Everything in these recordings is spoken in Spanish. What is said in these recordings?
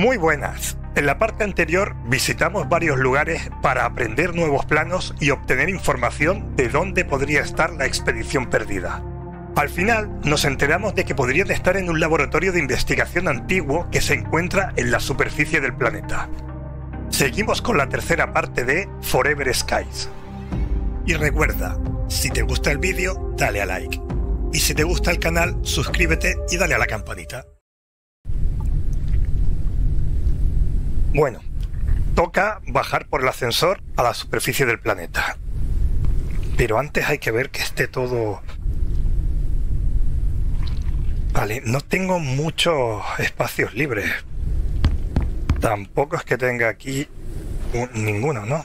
muy buenas. En la parte anterior visitamos varios lugares para aprender nuevos planos y obtener información de dónde podría estar la expedición perdida. Al final nos enteramos de que podrían estar en un laboratorio de investigación antiguo que se encuentra en la superficie del planeta. Seguimos con la tercera parte de Forever Skies. Y recuerda, si te gusta el vídeo, dale a like. Y si te gusta el canal, suscríbete y dale a la campanita. Bueno, toca bajar por el ascensor a la superficie del planeta. Pero antes hay que ver que esté todo... Vale, no tengo muchos espacios libres. Tampoco es que tenga aquí ninguno, ¿no?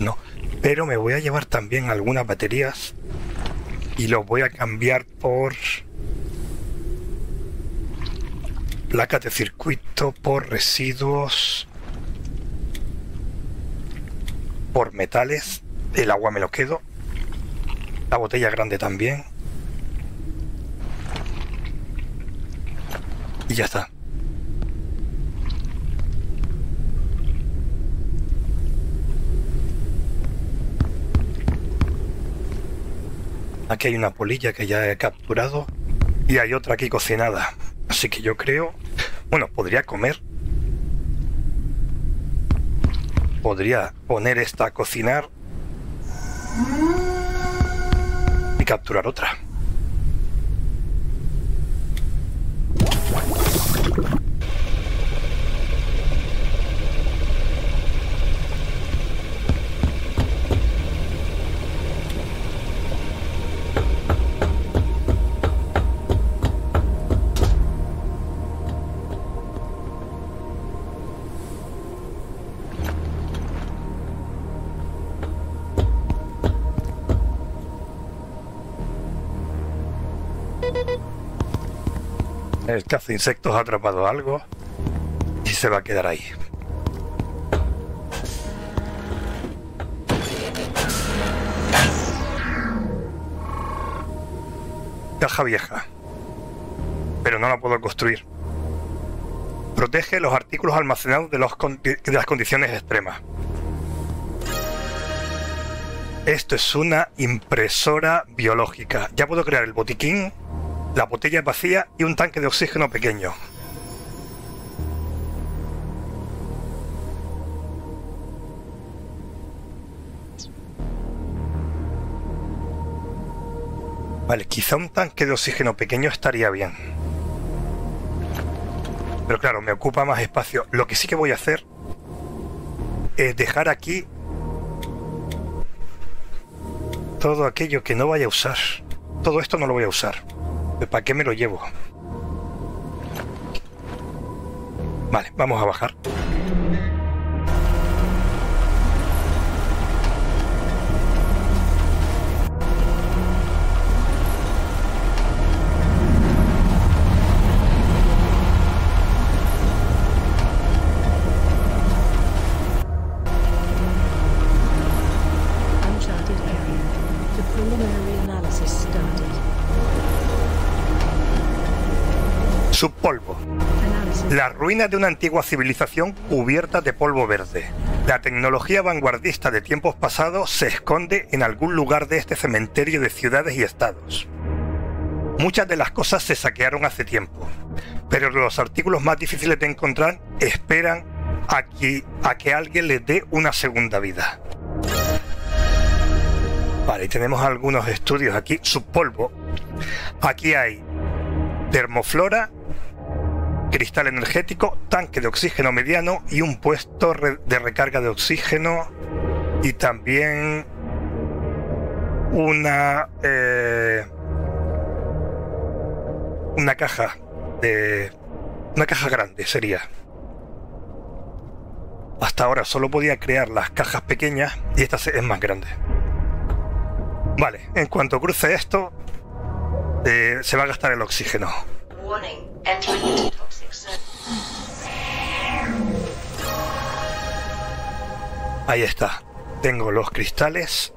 No, pero me voy a llevar también algunas baterías y los voy a cambiar por... placas de circuito, por residuos, por metales. El agua me lo quedo, la botella grande también, y ya está. Aquí hay una polilla que ya he capturado y hay otra aquí cocinada. Así que yo creo... bueno, podría comer. Podría poner esta a cocinar y capturar otra. El caza insectos ha atrapado algo y se va a quedar ahí. Caja vieja, pero no la puedo construir. Protege los artículos almacenados de las condiciones extremas. Esto es una impresora biológica. Ya puedo crear el botiquín, la botella vacía y un tanque de oxígeno pequeño. Vale, quizá un tanque de oxígeno pequeño estaría bien. Pero claro, me ocupa más espacio. Lo que sí que voy a hacer es dejar aquí todo aquello que no vaya a usar. Todo esto no lo voy a usar. ¿Para qué me lo llevo? Vale, vamos a bajar. Subpolvo. Las ruinas de una antigua civilización cubiertas de polvo verde. La tecnología vanguardista de tiempos pasados se esconde en algún lugar de este cementerio de ciudades y estados. Muchas de las cosas se saquearon hace tiempo, pero los artículos más difíciles de encontrar esperan a que alguien les dé una segunda vida. Vale, y tenemos algunos estudios aquí. Subpolvo. Aquí hay termoflora, cristal energético, tanque de oxígeno mediano y un puesto de recarga de oxígeno, y también una caja de... una caja grande sería. Hasta ahora solo podía crear las cajas pequeñas y esta es más grande. Vale, en cuanto cruce esto se va a gastar el oxígeno. Ahí está. Tengo los cristales.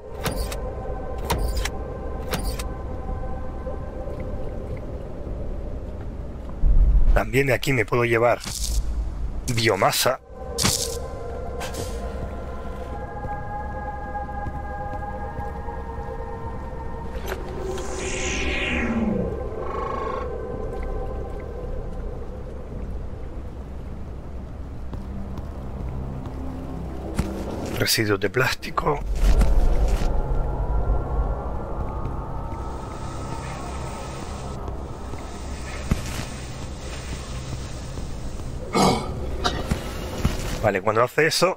También de aquí me puedo llevar biomasa. Residuos de plástico. Vale, cuando hace eso,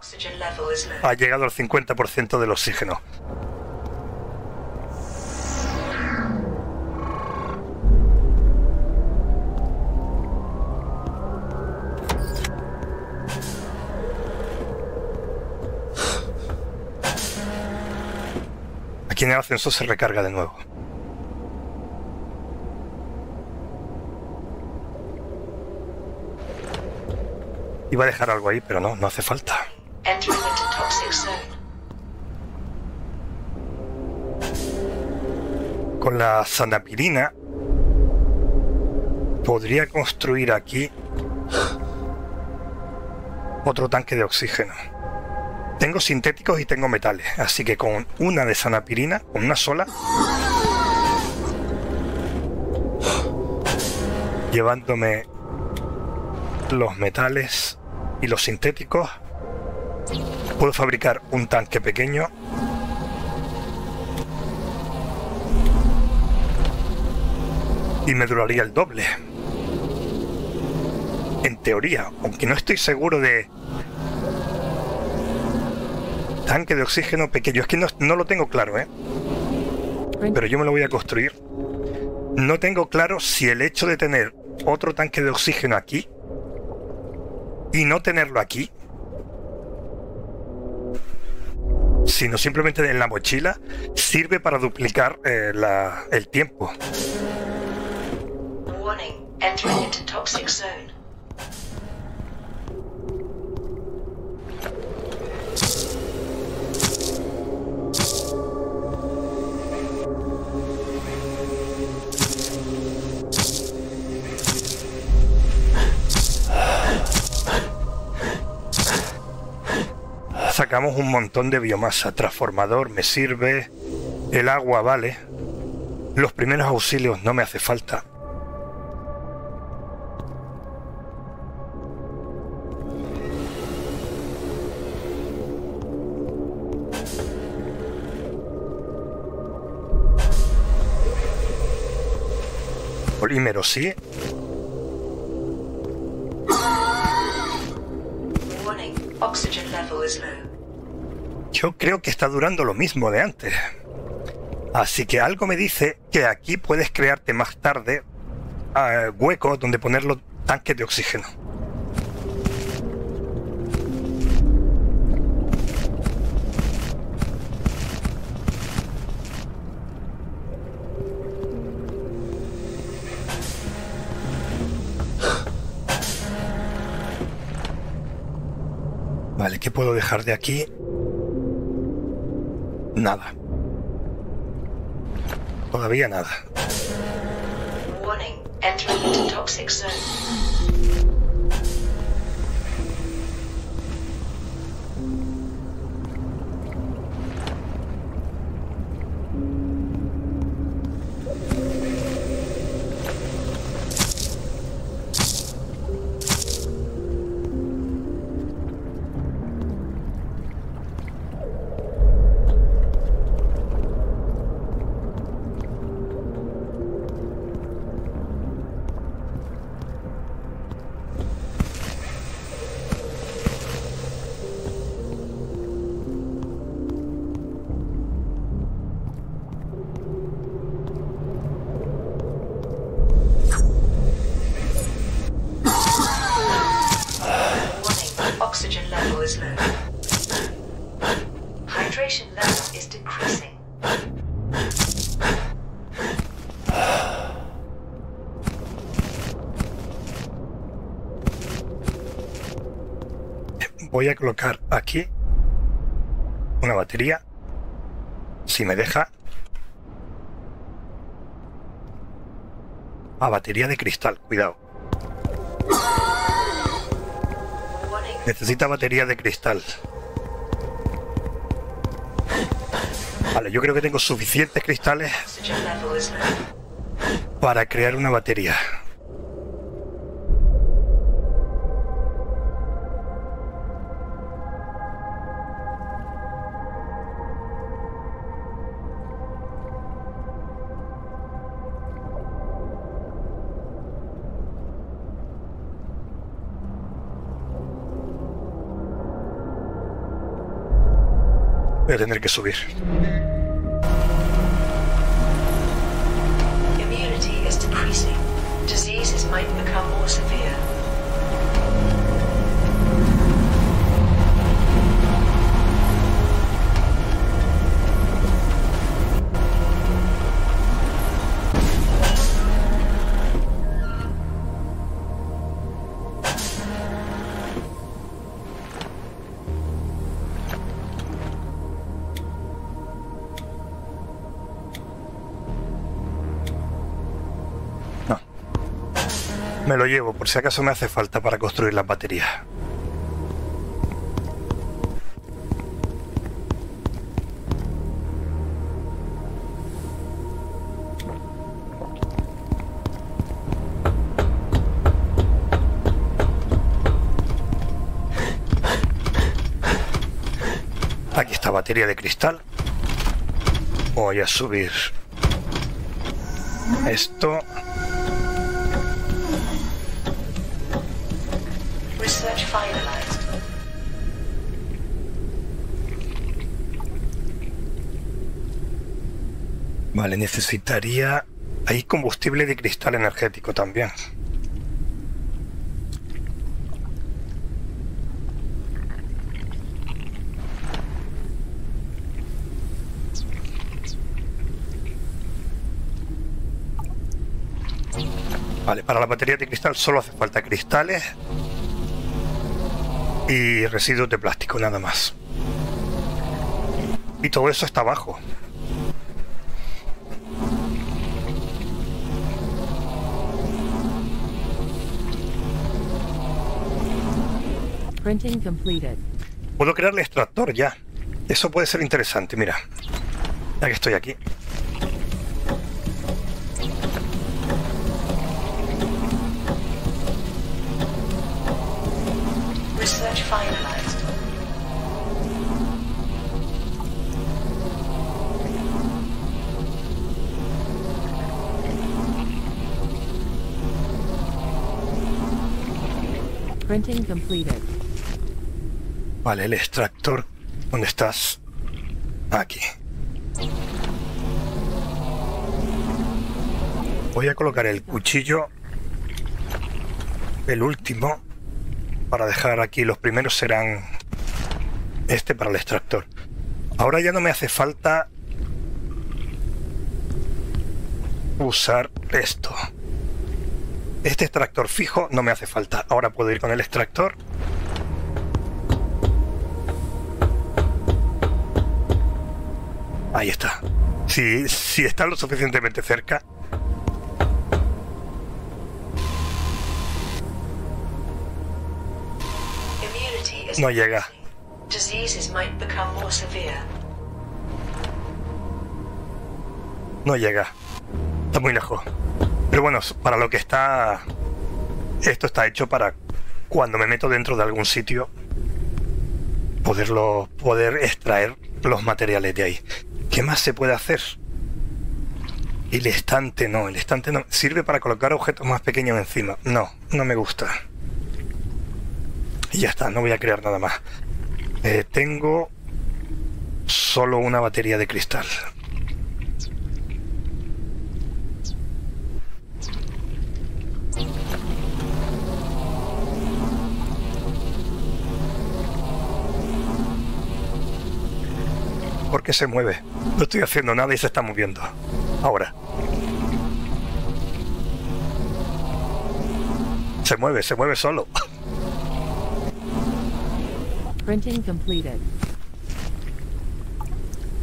ha llegado al 50% del oxígeno. Aquí en el ascensor se recarga de nuevo. Iba a dejar algo ahí, pero no hace falta. Con la sanapirina podría construir aquí otro tanque de oxígeno. Tengo sintéticos y tengo metales, así que con una de sanapirina, con una sola, llevándome los metales y los sintéticos, puedo fabricar un tanque pequeño y me duraría el doble, en teoría, aunque no estoy seguro de... Tanque de oxígeno pequeño, es que no lo tengo claro, ¿eh? Pero yo me lo voy a construir. No tengo claro si el hecho de tener otro tanque de oxígeno aquí y no tenerlo aquí, sino simplemente en la mochila, sirve para duplicar el tiempo. Warning, entering into toxic zone. Sacamos un montón de biomasa. Transformador me sirve. El agua vale. Los primeros auxilios no me hace falta. Polímero sí. Yo creo que está durando lo mismo de antes, así que algo me dice que aquí puedes crearte más tarde huecos donde poner los tanques de oxígeno. Vale, ¿qué puedo dejar de aquí? Nada. Todavía nada. Warning, entering into toxic zone. Voy a colocar aquí una batería, si me deja. Batería de cristal, cuidado. Necesita batería de cristal. Vale, yo creo que tengo suficientes cristales para crear una batería. Voy a tener que subir. Immunity is decreasing. Diseases might become more severe. Me lo llevo, por si acaso me hace falta para construir las baterías. Aquí está, batería de cristal. Voy a subir esto. Research finalized. Vale, necesitaría... Hay combustible de cristal energético también. Vale, para la batería de cristal solo hace falta cristales y residuos de plástico, nada más. Y todo eso está abajo. Printing completed. Puedo crear el extractor ya. Eso puede ser interesante, mira. Ya que estoy aquí. Research finalized. Printing completed. Vale, el extractor. ¿Dónde estás? Aquí. Voy a colocar el cuchillo, el último, para dejar aquí. Los primeros serán este para el extractor. Ahora ya no me hace falta usar esto. Este extractor fijo no me hace falta. Ahora puedo ir con el extractor. Ahí está. Si está lo suficientemente cerca. No llega. No llega. Está muy lejos. Pero bueno, para lo que está... Esto está hecho para cuando me meto dentro de algún sitio poder extraer los materiales de ahí. ¿Qué más se puede hacer? El estante no. Sirve para colocar objetos más pequeños encima. No me gusta. Y ya está, no voy a crear nada más. Tengo solo una batería de cristal. ¿Por qué se mueve? No estoy haciendo nada y se está moviendo. Ahora. Se mueve solo. Printing completed.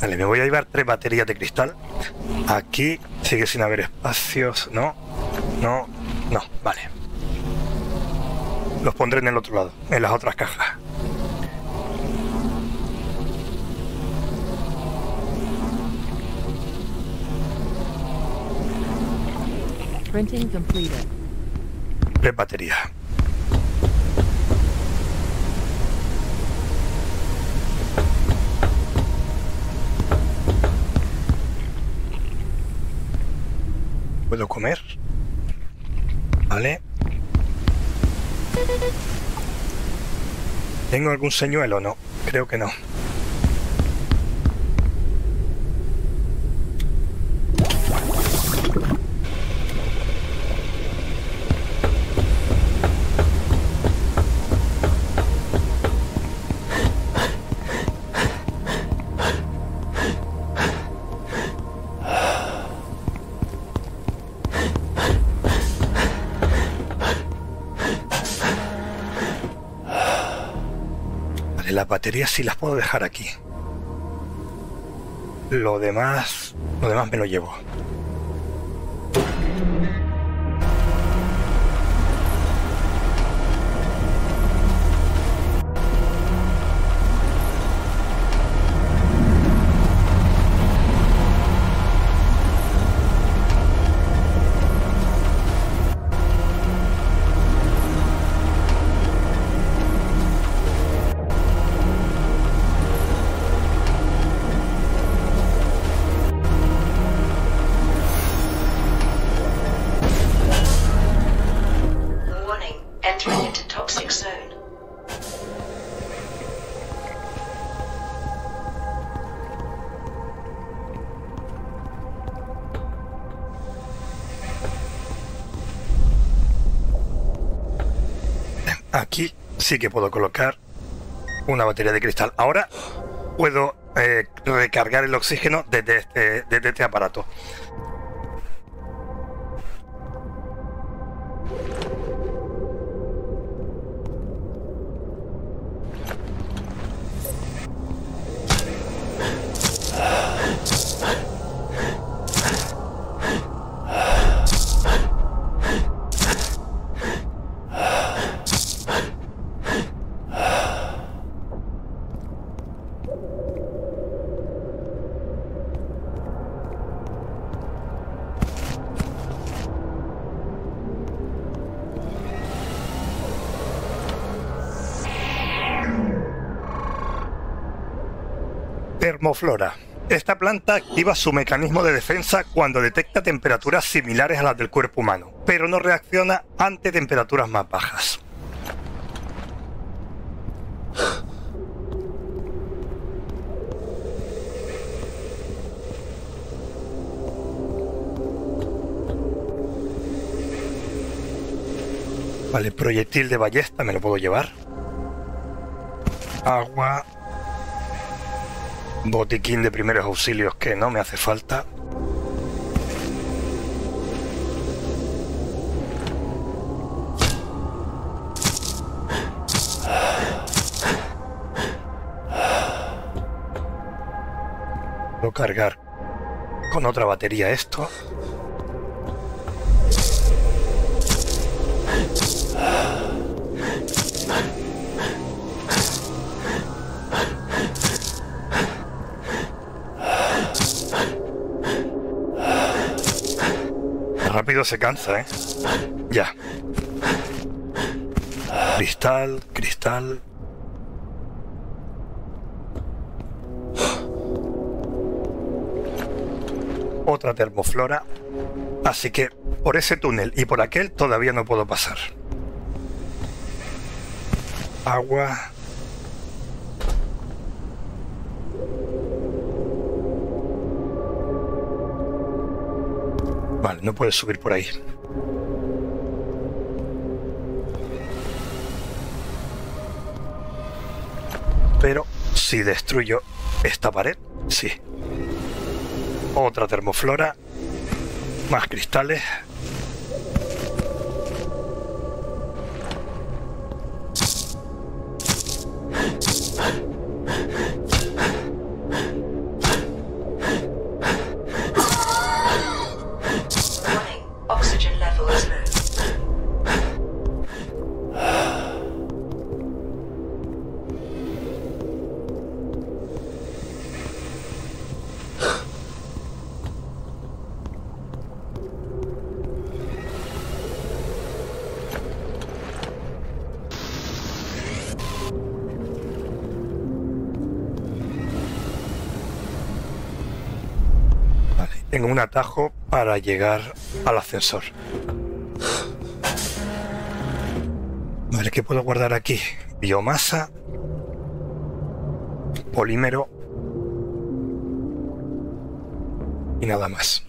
Vale, me voy a llevar 3 baterías de cristal. Aquí sigue sin haber espacios. No. Vale. los pondré en el otro lado, en las otras cajas. Printing completed. Prebatería. ¿Puedo comer? Vale. ¿Tengo algún señuelo? No, creo que no. Baterías sí las puedo dejar aquí. Lo demás me lo llevo. Aquí sí que puedo colocar una batería de cristal. Ahora puedo recargar el oxígeno desde este aparato. Termoflora. Esta planta activa su mecanismo de defensa cuando detecta temperaturas similares a las del cuerpo humano, pero no reacciona ante temperaturas más bajas. Vale, proyectil de ballesta me lo puedo llevar. Agua. Botiquín de primeros auxilios que no me hace falta. Puedo cargar con otra batería esto. Rápido se cansa, ¿eh? Ya. Cristal, cristal. Otra termoflora. Así que por ese túnel y por aquel todavía no puedo pasar. Agua. Vale, no puedes subir por ahí. Pero si destruyo esta pared, sí. Otra termoflora. Más cristales. Oxygen level is low. en un atajo para llegar al ascensor. A ver qué puedo guardar aquí. Biomasa, polímero y nada más.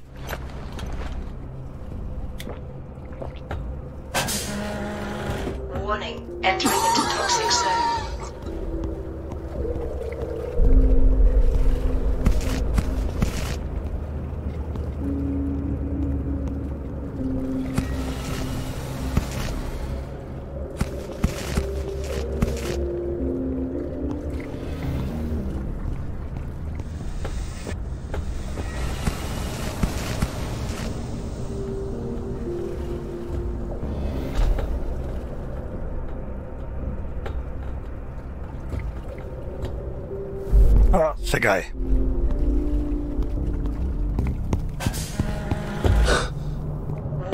Se cae.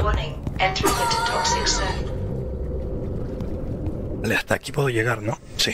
Vale, hasta aquí puedo llegar, ¿no? Sí.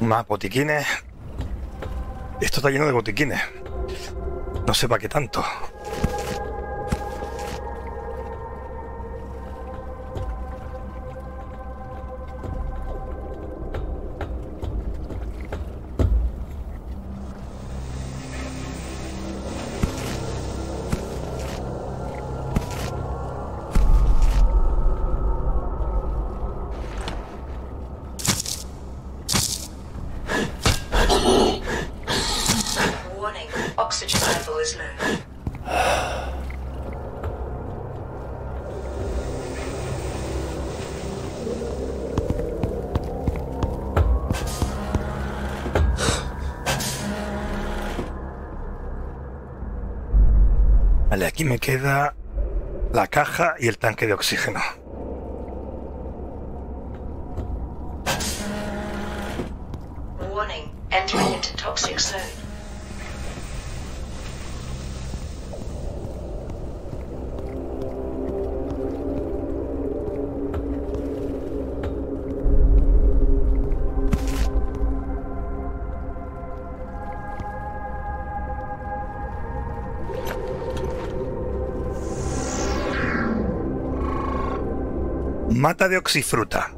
Más botiquines. Esto está lleno de botiquines. No sé para qué tanto. Vale, aquí me queda la caja y el tanque de oxígeno. Warning, entering into toxic zone. Mata de oxifruta.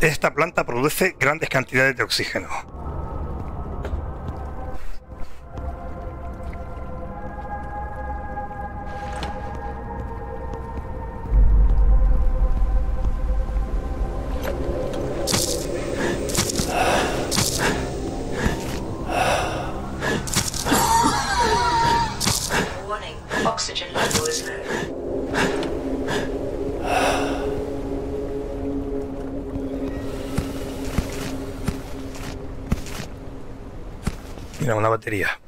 Esta planta produce grandes cantidades de oxígeno. Una batería,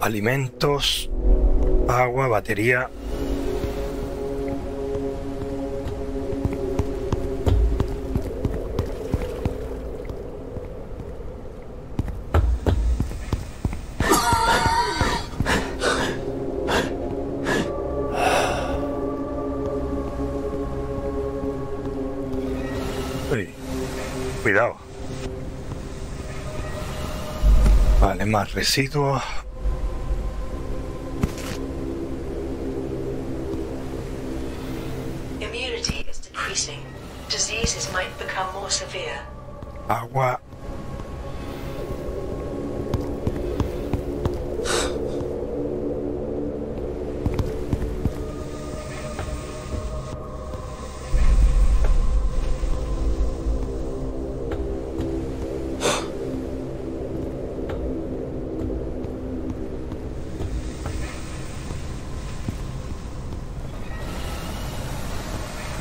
alimentos, agua, batería. Uy, cuidado. Vale, más residuos. Immunity is decreasing. Diseases might become more severe. Agua.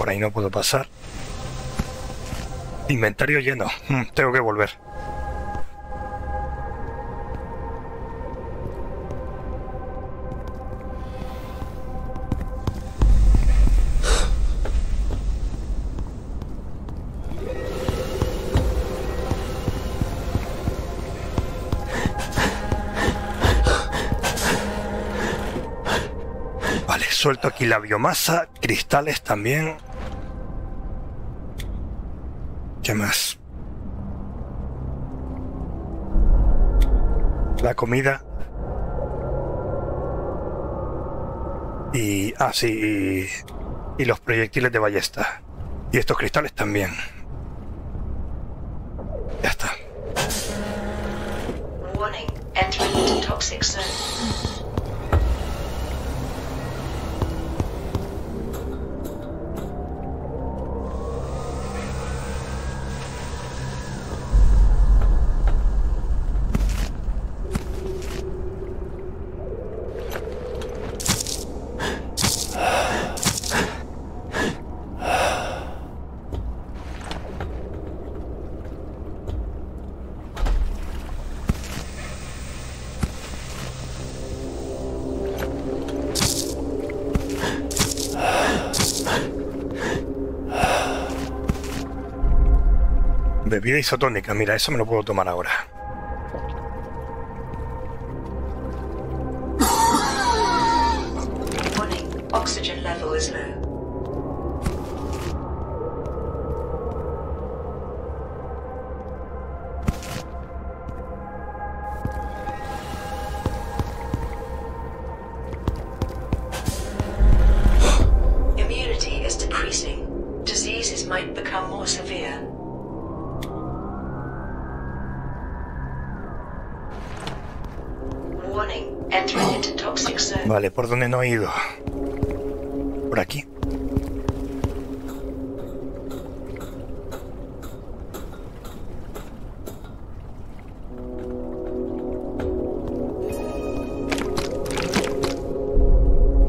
por ahí no puedo pasar. Inventario lleno. Tengo que volver. Suelto aquí la biomasa, cristales también. ¿Qué más? La comida. Y... ah, sí. Y los proyectiles de ballesta. Y estos cristales también. Ya está. Warning, entering into toxic zone. Bebida isotónica, mira, eso me lo puedo tomar ahora. Oxygen level is low. Immunity is decreasing. Diseases might become more severe. Vale, ¿por dónde no he ido? Por aquí.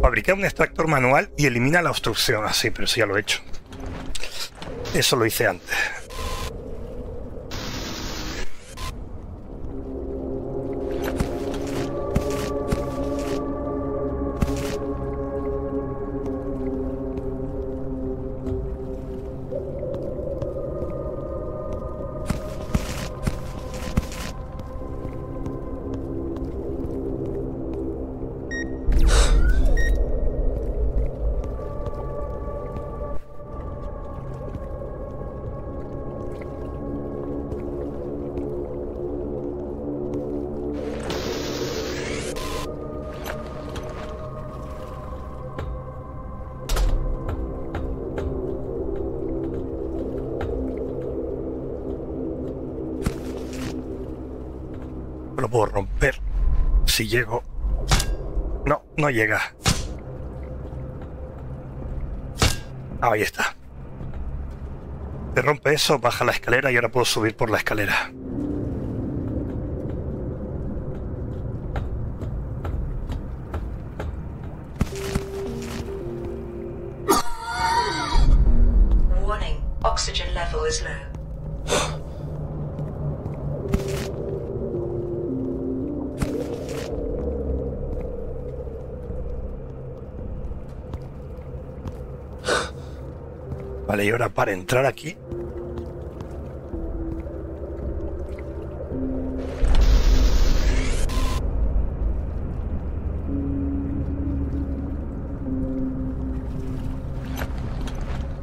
Fabrica un extractor manual y elimina la obstrucción. Ah, sí, pero eso ya lo he hecho. Eso lo hice antes. Lo puedo romper si llego. No, no llega. Ahí está. Se rompe eso, baja la escalera y ahora puedo subir por la escalera. Warning, oxygen level is low. Vale, y ahora para entrar aquí.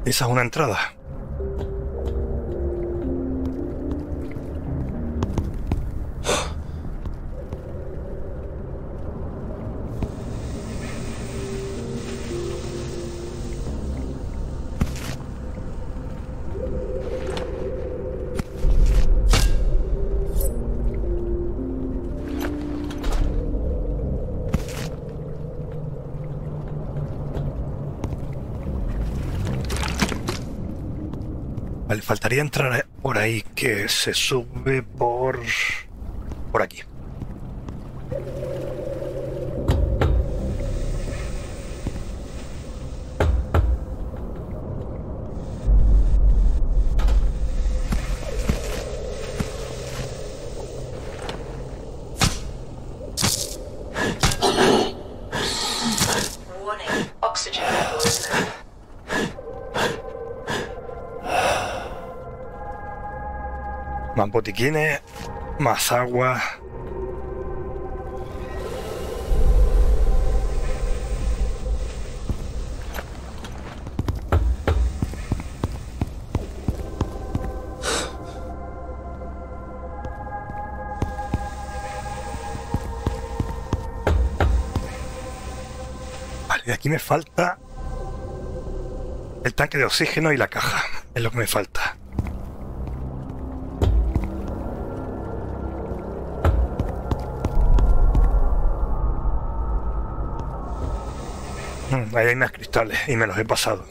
Esa es una entrada. Vale, faltaría entrar por ahí, que se sube por aquí. Más botiquines, más agua. Vale, aquí me falta el tanque de oxígeno y la caja. Es lo que me falta. Ahí hay más cristales y me los he pasado.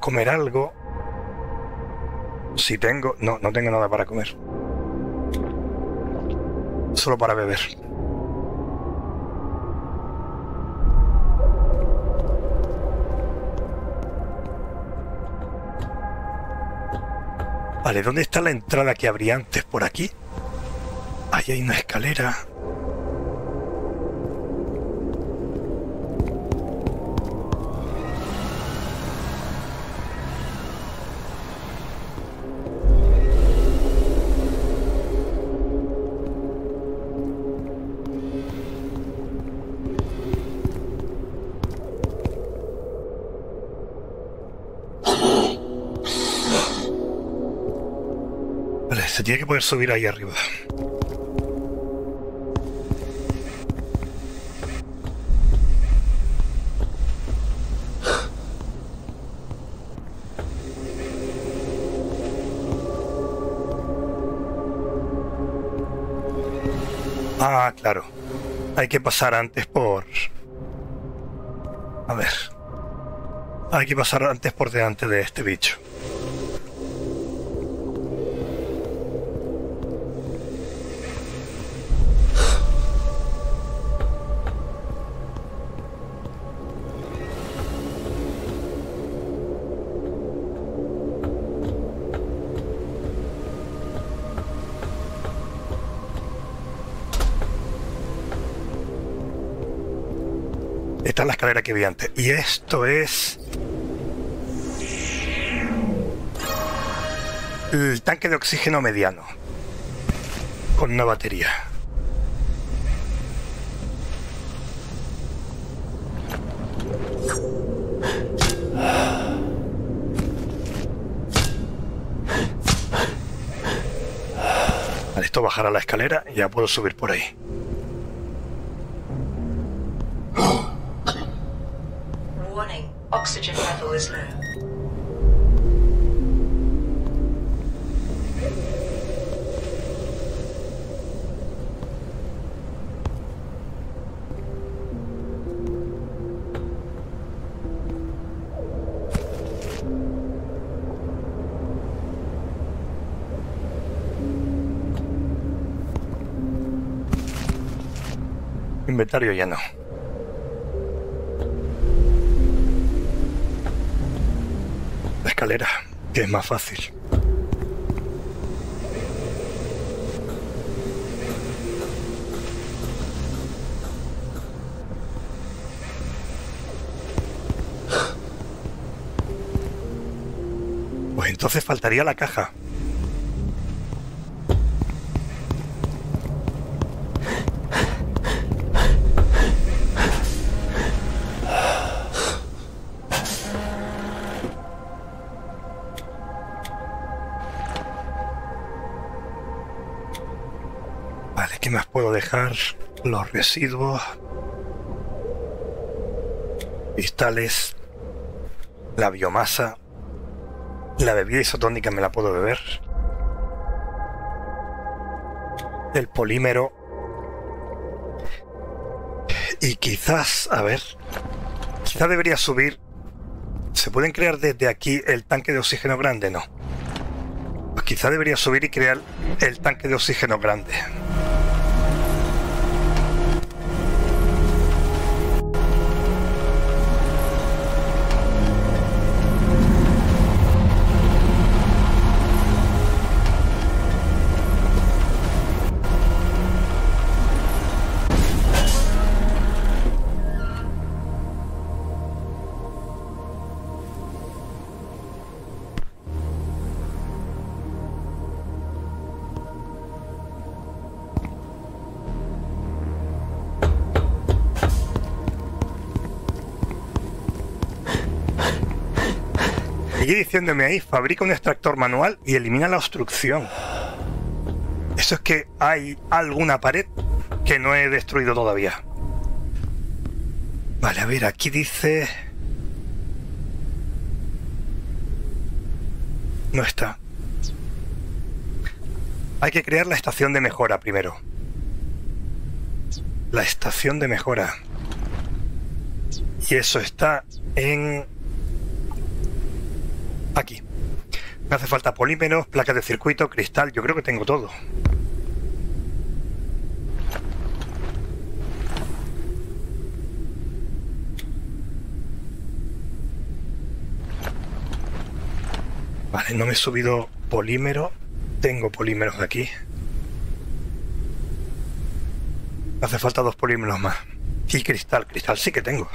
Comer algo si tengo, no tengo nada para comer, solo para beber. Vale, ¿dónde está la entrada que habría antes? Por aquí. Ahí hay una escalera. Tiene que poder subir ahí arriba. Ah, claro. Hay que pasar antes por... A ver. Hay que pasar antes por delante de este bicho. Esta es la escalera que vi antes. Y esto es... el tanque de oxígeno mediano. Con una batería. Vale, esto bajará la escalera y ya puedo subir por ahí. Oxygen level is low. Inventario ya no. Escalera, que es más fácil. Pues entonces faltaría la caja. Dejar los residuos, cristales, la biomasa. La bebida isotónica me la puedo beber. El polímero. Y quizás, a ver, quizás debería subir. ¿Se pueden crear desde aquí el tanque de oxígeno grande? No. Pues quizás debería subir y crear el tanque de oxígeno grande. Sigue diciéndome ahí, fabrica un extractor manual y elimina la obstrucción. Eso es que hay alguna pared que no he destruido todavía. Vale, a ver, aquí dice... No está. Hay que crear la estación de mejora primero. La estación de mejora. Y eso está en... Aquí. Me hace falta polímeros, placas de circuito, cristal. Yo creo que tengo todo. Vale, no me he subido polímero. Tengo polímeros de aquí. Me hace falta 2 polímeros más. Y cristal. Cristal sí que tengo.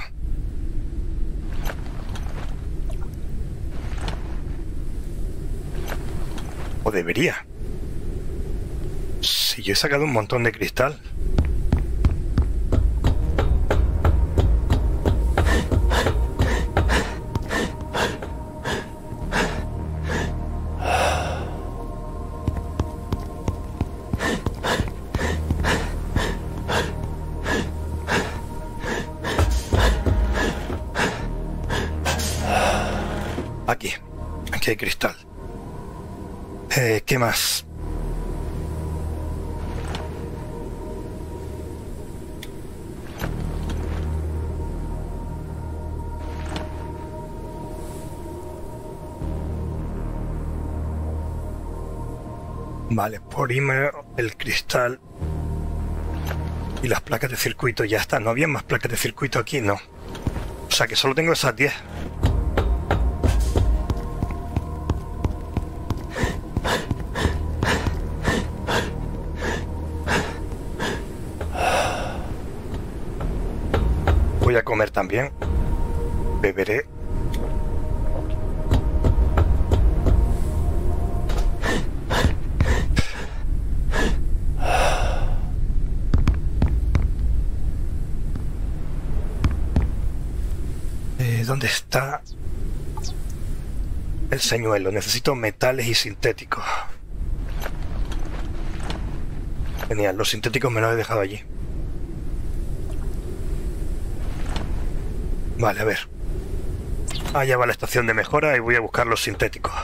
O debería. Si yo he sacado un montón de cristal. Aquí. Aquí hay cristal. ¿Qué más? Vale, polímero, el cristal y las placas de circuito. Ya está, no había más placas de circuito aquí, no. O sea que solo tengo esas 10. Voy a comer también. Beberé. ¿Dónde está el señuelo? Necesito metales y sintéticos. Genial, los sintéticos me los he dejado allí. Vale, a ver. Allá va la estación de mejora y voy a buscar los sintéticos.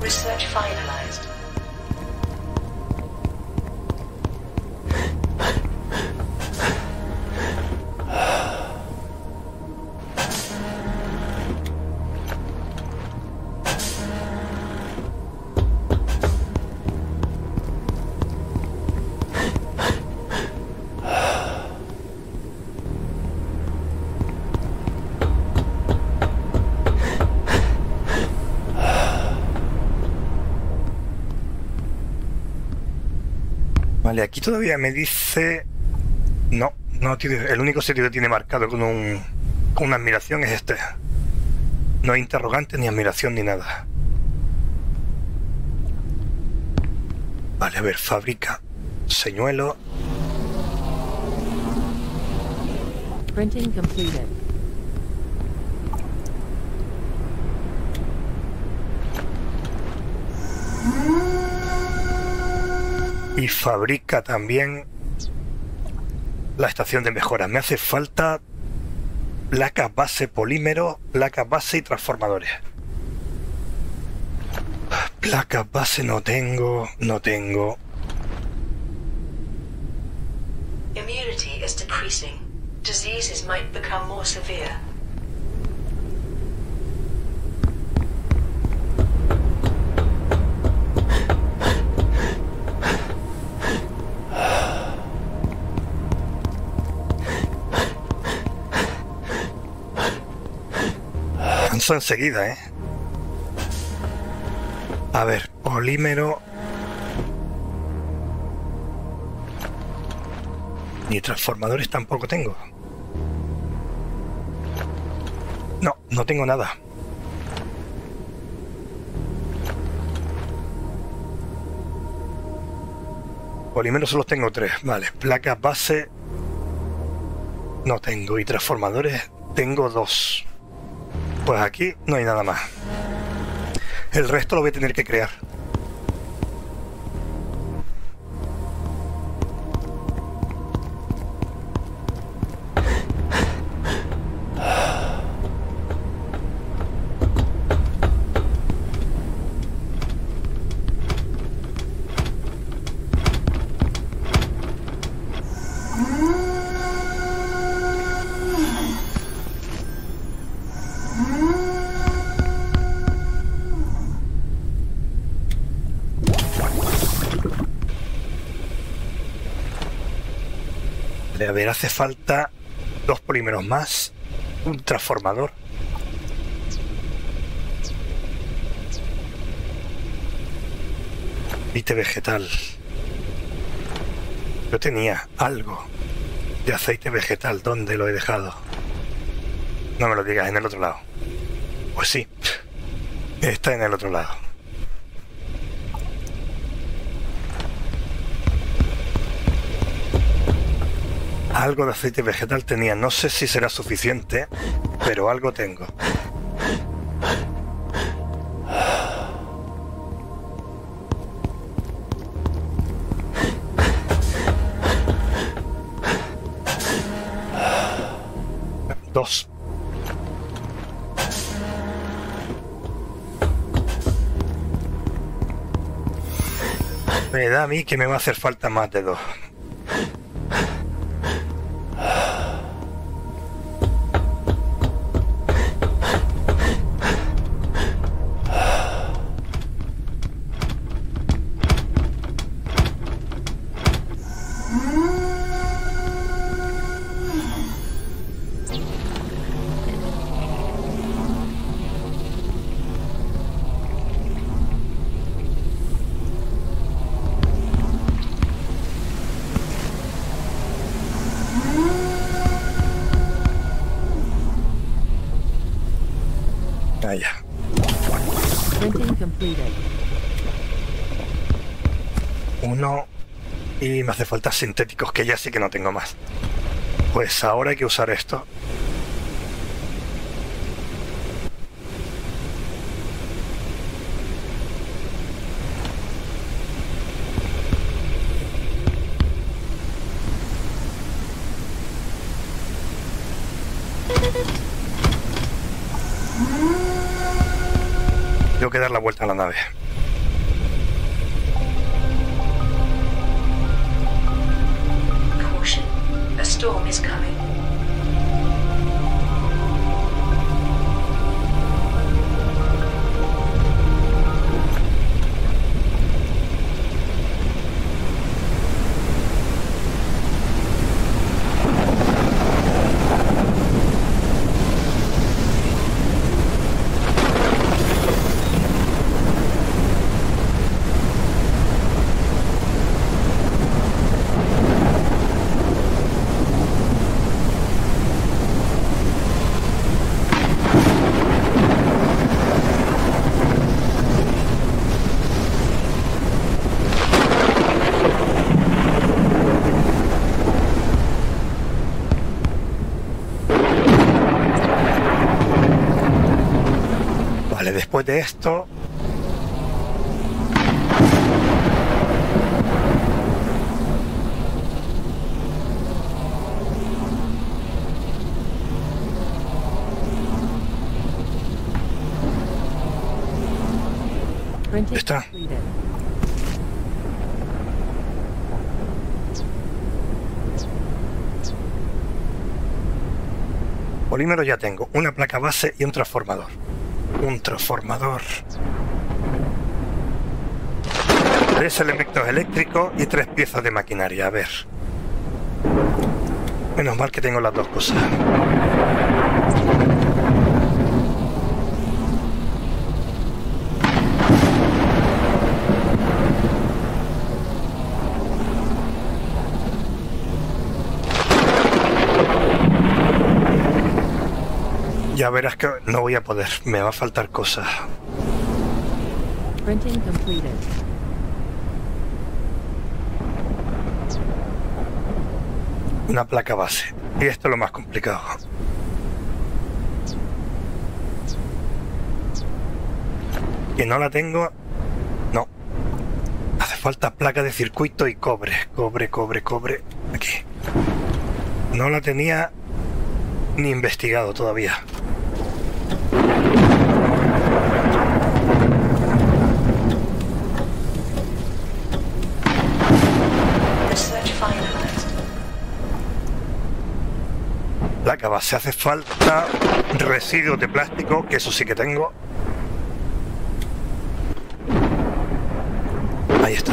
Research finalized. Vale, aquí todavía me dice... No, no tiene... El único sitio que tiene marcado con una admiración es este. No hay interrogante, ni admiración, ni nada. Vale, a ver, fabrica señuelo. Printing completed. Y fabrica también la estación de mejora. Me hace falta placas base polímero, placas base y transformadores. Placas base no tengo, no tengo. Immunity is decreasing. Diseases might become more severe. Canso enseguida, ¿eh? A ver, polímero. Ni transformadores tampoco tengo. No, no tengo nada. Polímeros solo tengo 3, vale. Placas base no tengo y transformadores tengo 2. Pues aquí no hay nada más. El resto lo voy a tener que crear. A ver, hace falta 2 polímeros más, un transformador. Aceite vegetal. Yo tenía algo de aceite vegetal. ¿Dónde lo he dejado? No me lo digas, en el otro lado. Pues sí, está en el otro lado. Algo de aceite vegetal tenía, no sé si será suficiente, pero algo tengo. Dos. Me da a mí que me va a hacer falta más de 2. Y me hace falta sintéticos, que ya sí que no tengo más. Pues ahora hay que usar esto. Tengo que dar la vuelta a la nave. Después de esto, Está. Polímero ya tengo. Una placa base y un transformador. Un transformador. 3 elementos eléctricos y 3 piezas de maquinaria. A ver. Menos mal que tengo las dos cosas. Ya verás que no voy a poder, me va a faltar cosas. Printing completed. Una placa base. Y esto es lo más complicado. Que no la tengo. No. Hace falta placa de circuito y cobre. Cobre, cobre, cobre. Aquí. No la tenía ni investigado todavía. Placa base, hace falta residuos de plástico, que eso sí que tengo. Ahí está.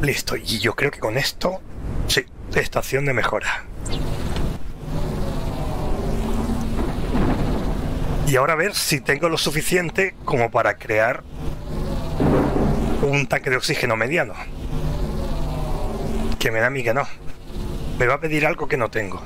Listo, y yo creo que con esto, sí, estación de mejora. Y ahora a ver si tengo lo suficiente como para crear un tanque de oxígeno mediano. Que me da a mí que no. Me va a pedir algo que no tengo.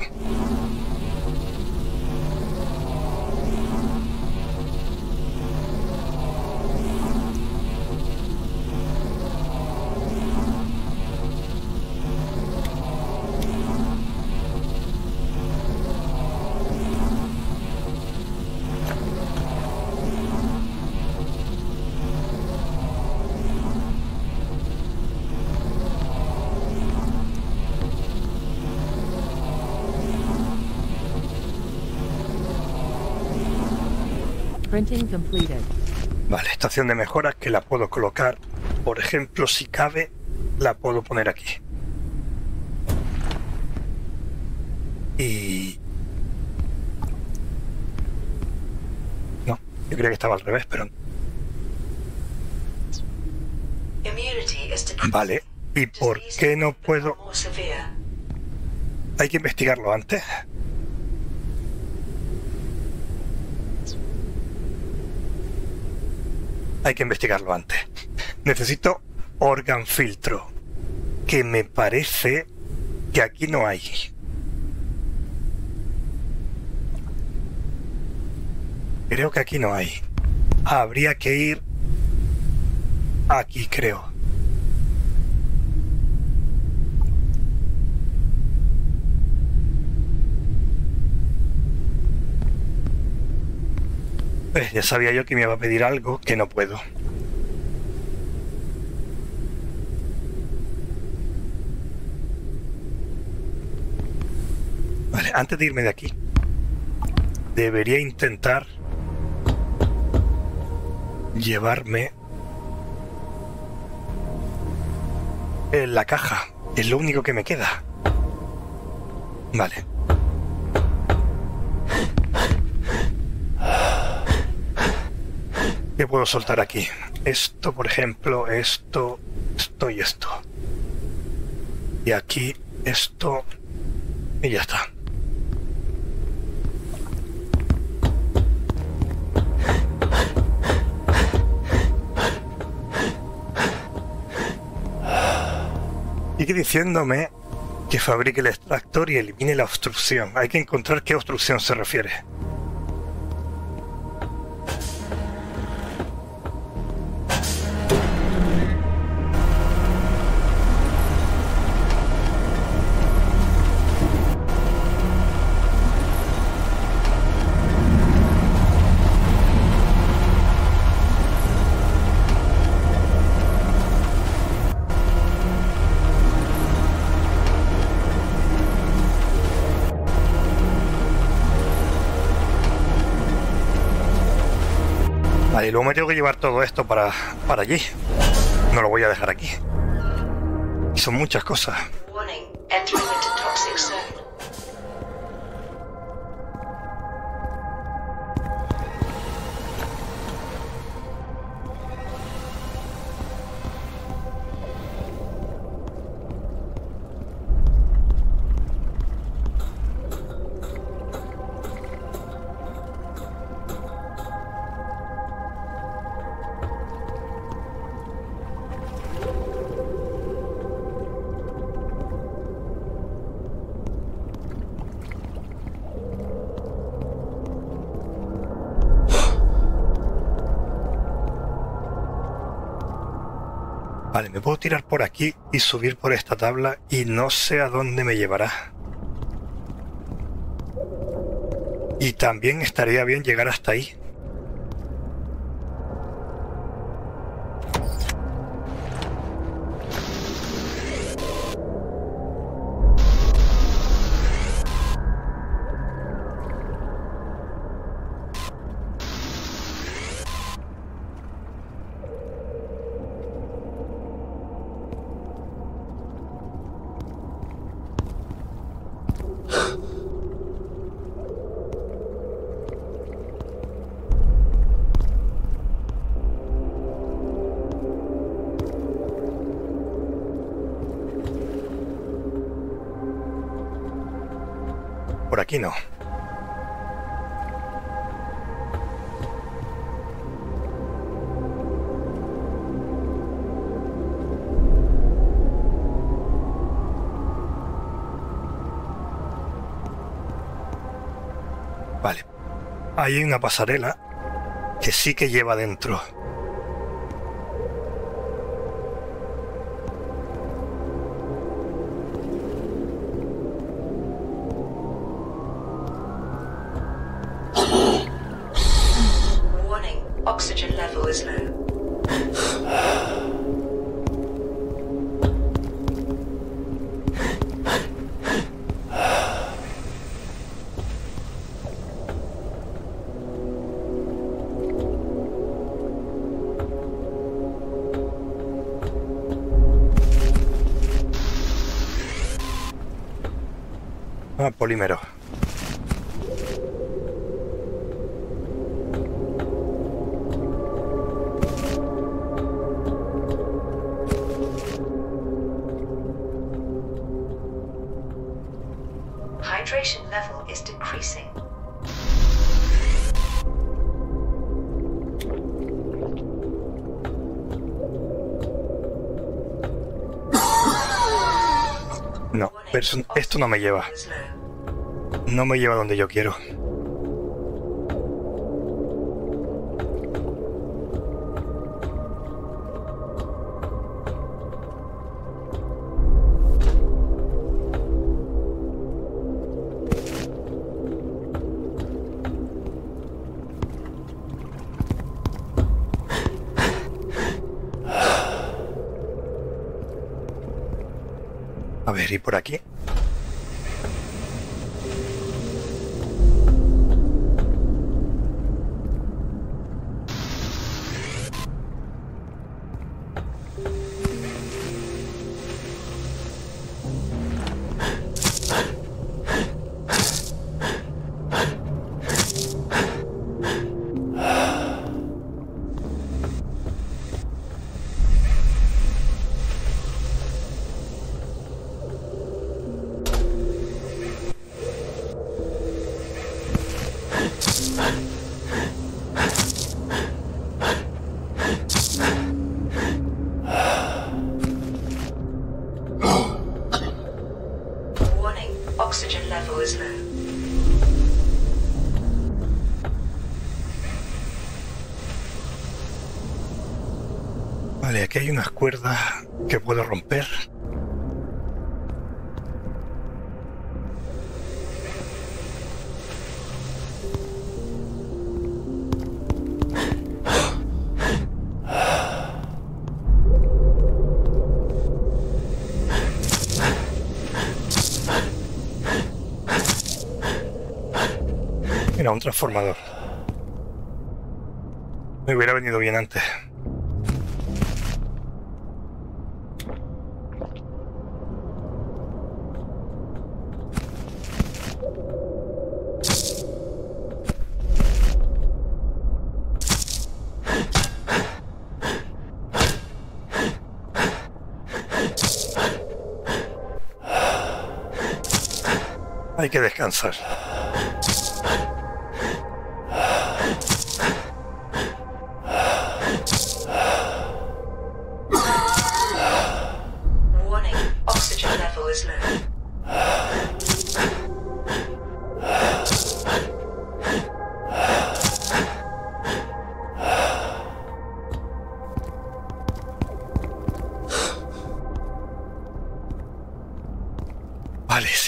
Vale, estación de mejoras que la puedo colocar, por ejemplo, si cabe, la puedo poner aquí. Y... no, yo creía que estaba al revés, pero... vale, ¿y por qué no puedo...? Hay que investigarlo antes. Hay que investigarlo antes. Necesito organ filtro, que me parece que aquí no hay. Creo que aquí no hay. Habría que ir aquí, creo. Pues ya sabía yo que me iba a pedir algo que no puedo. Vale, antes de irme de aquí, debería intentar llevarme en la caja. Es lo único que me queda. Vale. ¿Qué puedo soltar aquí? Esto, por ejemplo, esto y esto. Y aquí, esto y ya está. Sigue diciéndome que fabrique el extractor y elimine la obstrucción. Hay que encontrar qué obstrucción se refiere. Vale, y luego me tengo que llevar todo esto para allí. No lo voy a dejar aquí. Y son muchas cosas. Vale, me puedo tirar por aquí y subir por esta tabla y no sé a dónde me llevará. Y también estaría bien llegar hasta ahí. Por aquí no. Vale. Hay una pasarela que sí que lleva dentro. Polímero. Hydration level is decreasing. No, pero esto no me lleva. No me lleva donde yo quiero. A ver, ¿y por aquí? Vale, aquí hay unas cuerdas que puedo romper. Mira, un transformador. Me hubiera venido bien antes. Hay que descansar.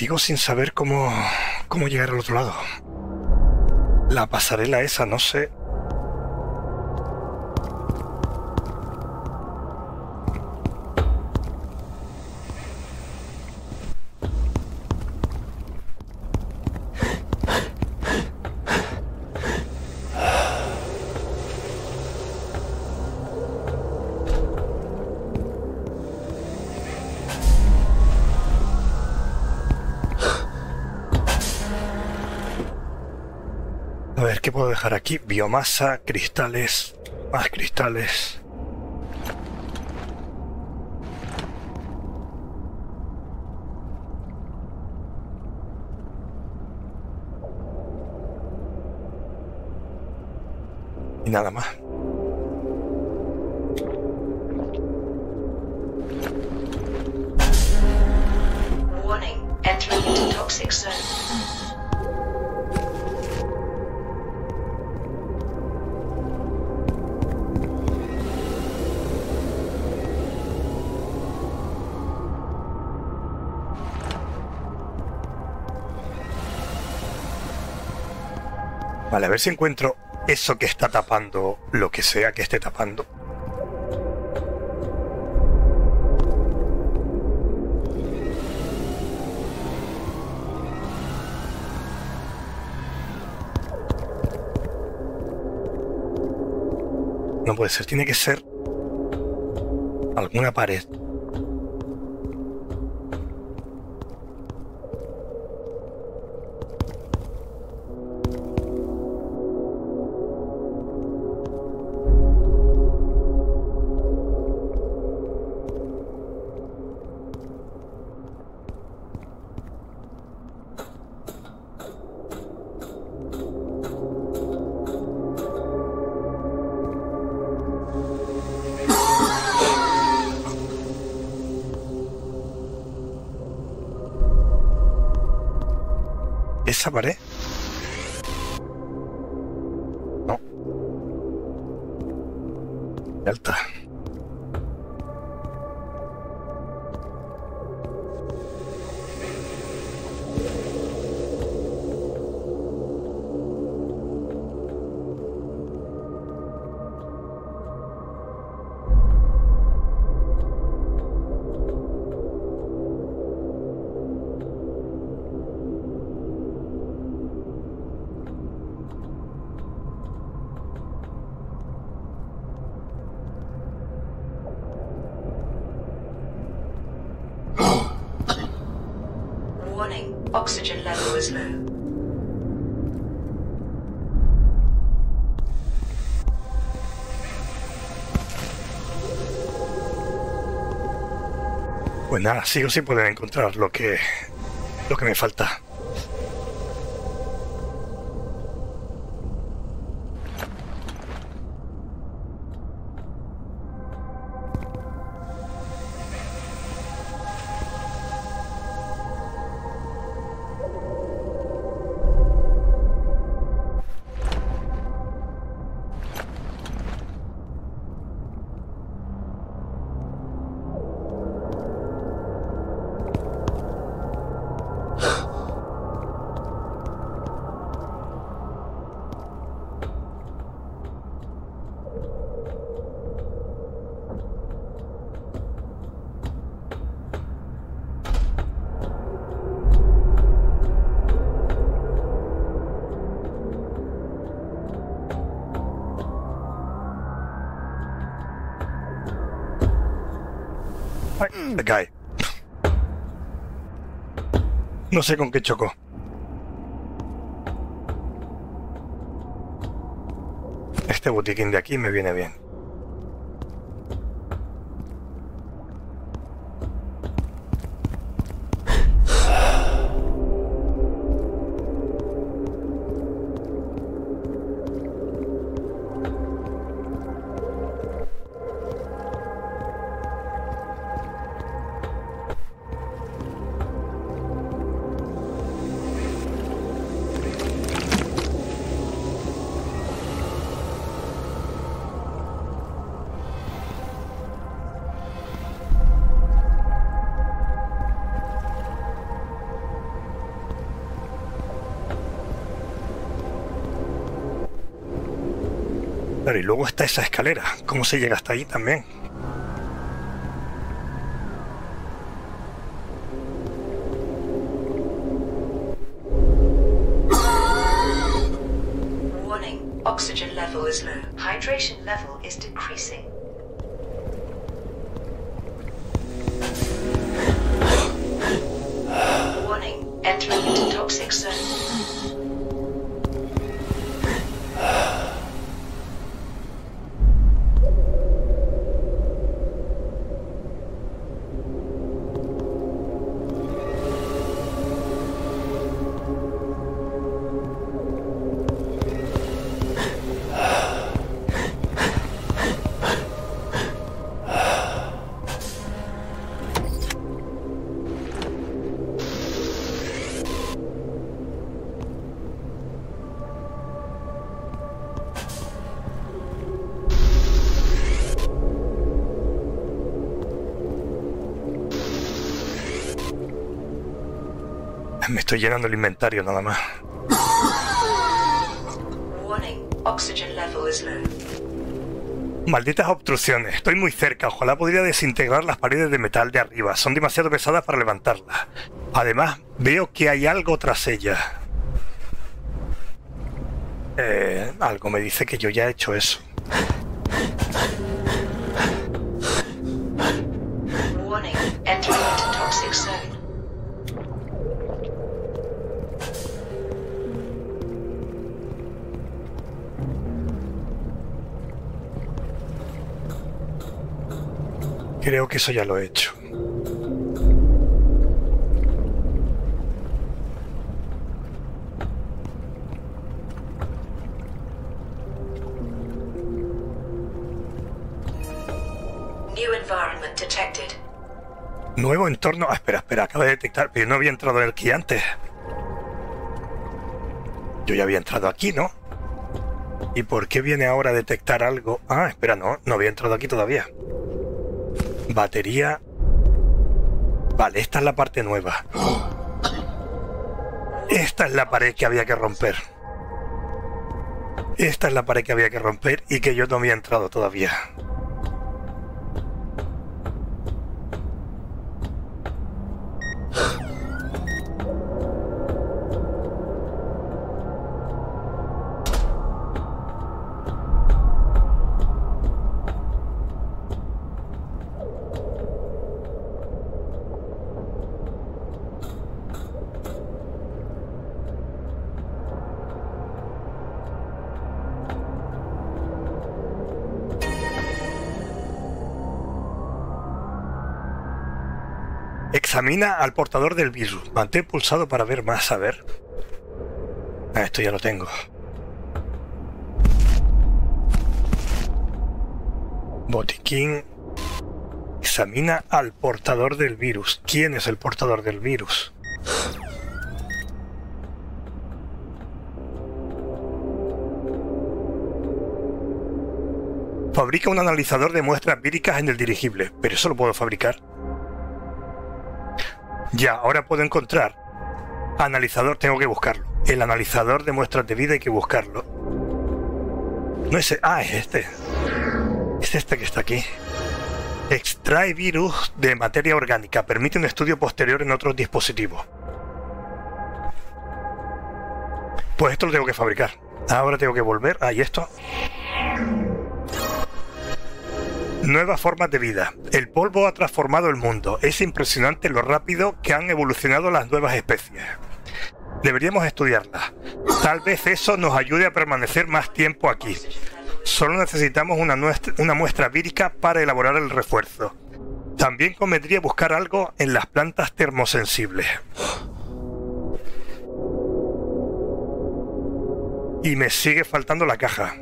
Sigo sin saber cómo llegar al otro lado. La pasarela esa, no sé. ¿Qué puedo dejar aquí? Biomasa, cristales, más cristales. Y nada más. Warning, entering into toxic zone. Vale, a ver si encuentro eso que está tapando, lo que sea que esté tapando. No puede ser, tiene que ser alguna pared. ¿Esa pared? No. Alta. Oxygen level is low. Pues nada, sí o sí pueden encontrar lo que me falta. Se cae. No sé con qué chocó. Este botiquín de aquí me viene bien. Claro, y luego está esa escalera. ¿Cómo se llega hasta ahí también? Warning, oxygen level is low. Hydration level is decreasing. Warning, entering into toxic zone. Me estoy llenando el inventario nada más. Warning, oxygen level is low. Malditas obstrucciones, estoy muy cerca. Ojalá podría desintegrar las paredes de metal de arriba. Son demasiado pesadas para levantarlas. Además, veo que hay algo tras ellas. Algo me dice que yo ya he hecho eso. Warning, entering into toxic zone. Creo que eso ya lo he hecho. New environment detected. Nuevo entorno. Ah, espera, acabo de detectar, pero yo no había entrado aquí antes. Yo ya había entrado aquí, ¿no? ¿Y por qué viene ahora a detectar algo? Ah, espera, no había entrado aquí todavía. Batería. Vale, esta es la parte nueva. Esta es la pared que había que romper. Esta es la pared que había que romper y que yo no había entrado todavía. Examina al portador del virus. Mantén pulsado para ver más. A ver. Esto ya lo tengo. Botiquín. Examina al portador del virus. ¿Quién es el portador del virus? Fabrica un analizador de muestras víricas en el dirigible. Pero eso lo puedo fabricar. Ya, ahora puedo encontrar analizador, tengo que buscarlo. El analizador de muestras de vida hay que buscarlo. No es... Ah, es este. Es este que está aquí. Extrae virus de materia orgánica. Permite un estudio posterior en otros dispositivos. Pues esto lo tengo que fabricar. Ahora tengo que volver. Ah, ¿y esto? Nuevas formas de vida. El polvo ha transformado el mundo. Es impresionante lo rápido que han evolucionado las nuevas especies. Deberíamos estudiarlas. Tal vez eso nos ayude a permanecer más tiempo aquí. Solo necesitamos una muestra vírica para elaborar el refuerzo. También convendría buscar algo en las plantas termosensibles. Y me sigue faltando la caja.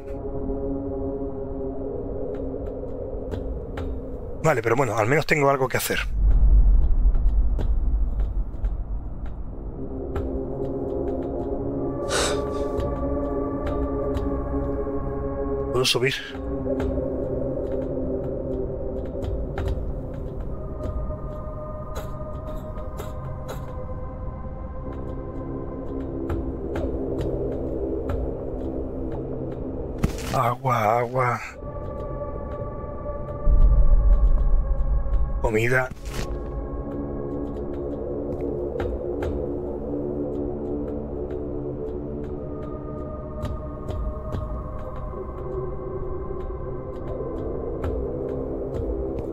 Vale, pero bueno, al menos tengo algo que hacer. ¿Puedo subir? Agua, agua. Comida.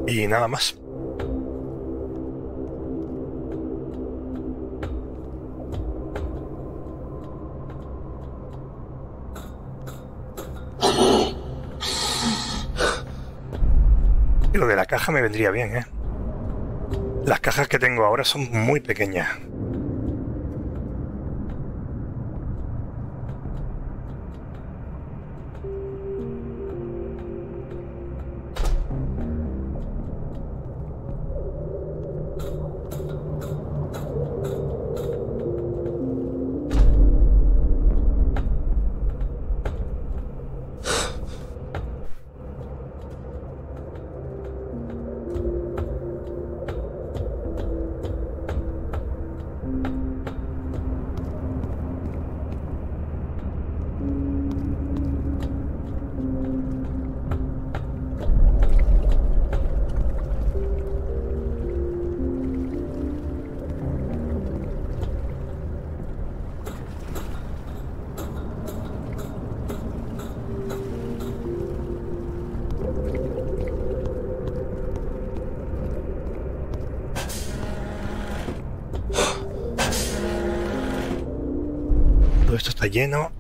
Y nada más. Lo de la caja me vendría bien, ¿eh? Las cajas que tengo ahora son muy pequeñas. Esto está lleno.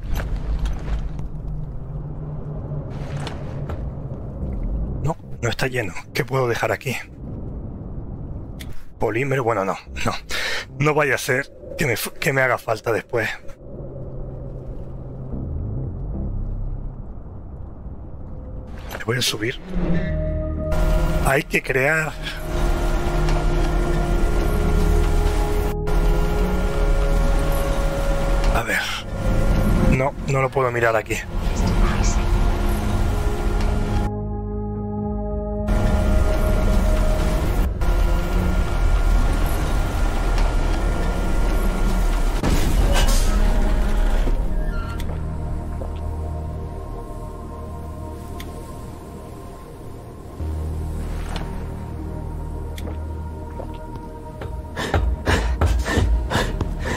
No, no está lleno. ¿Qué puedo dejar aquí? Polímero, bueno, no. No vaya a ser que me haga falta después. Te voy a subir. Hay que crear... A ver... No, no lo puedo mirar aquí.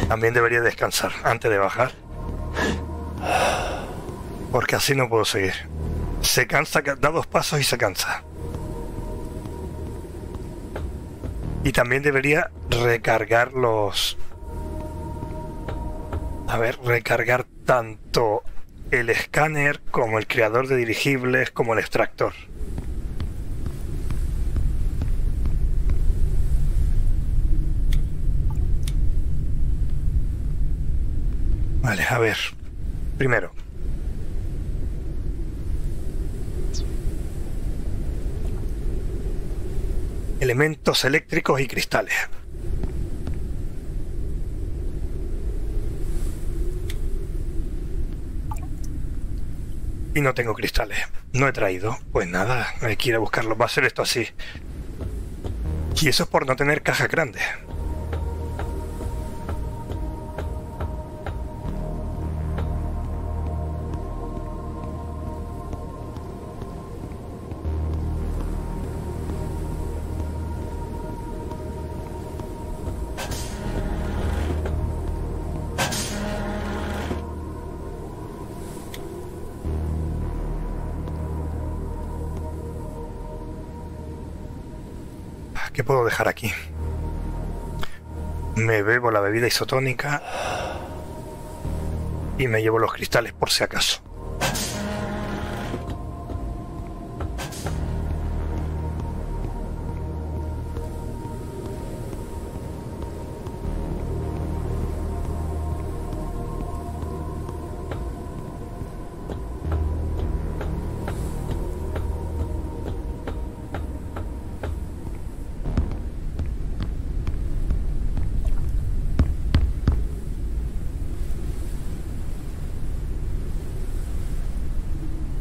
También debería descansar antes de bajar. Porque así no puedo seguir. Se cansa, da dos pasos y se cansa. Y también debería recargar los... A ver, recargar tanto el escáner como el creador de dirigibles como el extractor. Vale, a ver. Primero. Elementos eléctricos y cristales. Y no tengo cristales. No he traído. Pues nada, hay que ir a buscarlos. Va a ser esto así. Y eso es por no tener cajas grandes. que puedo dejar aquí. Me bebo la bebida isotónica y me llevo los cristales por si acaso.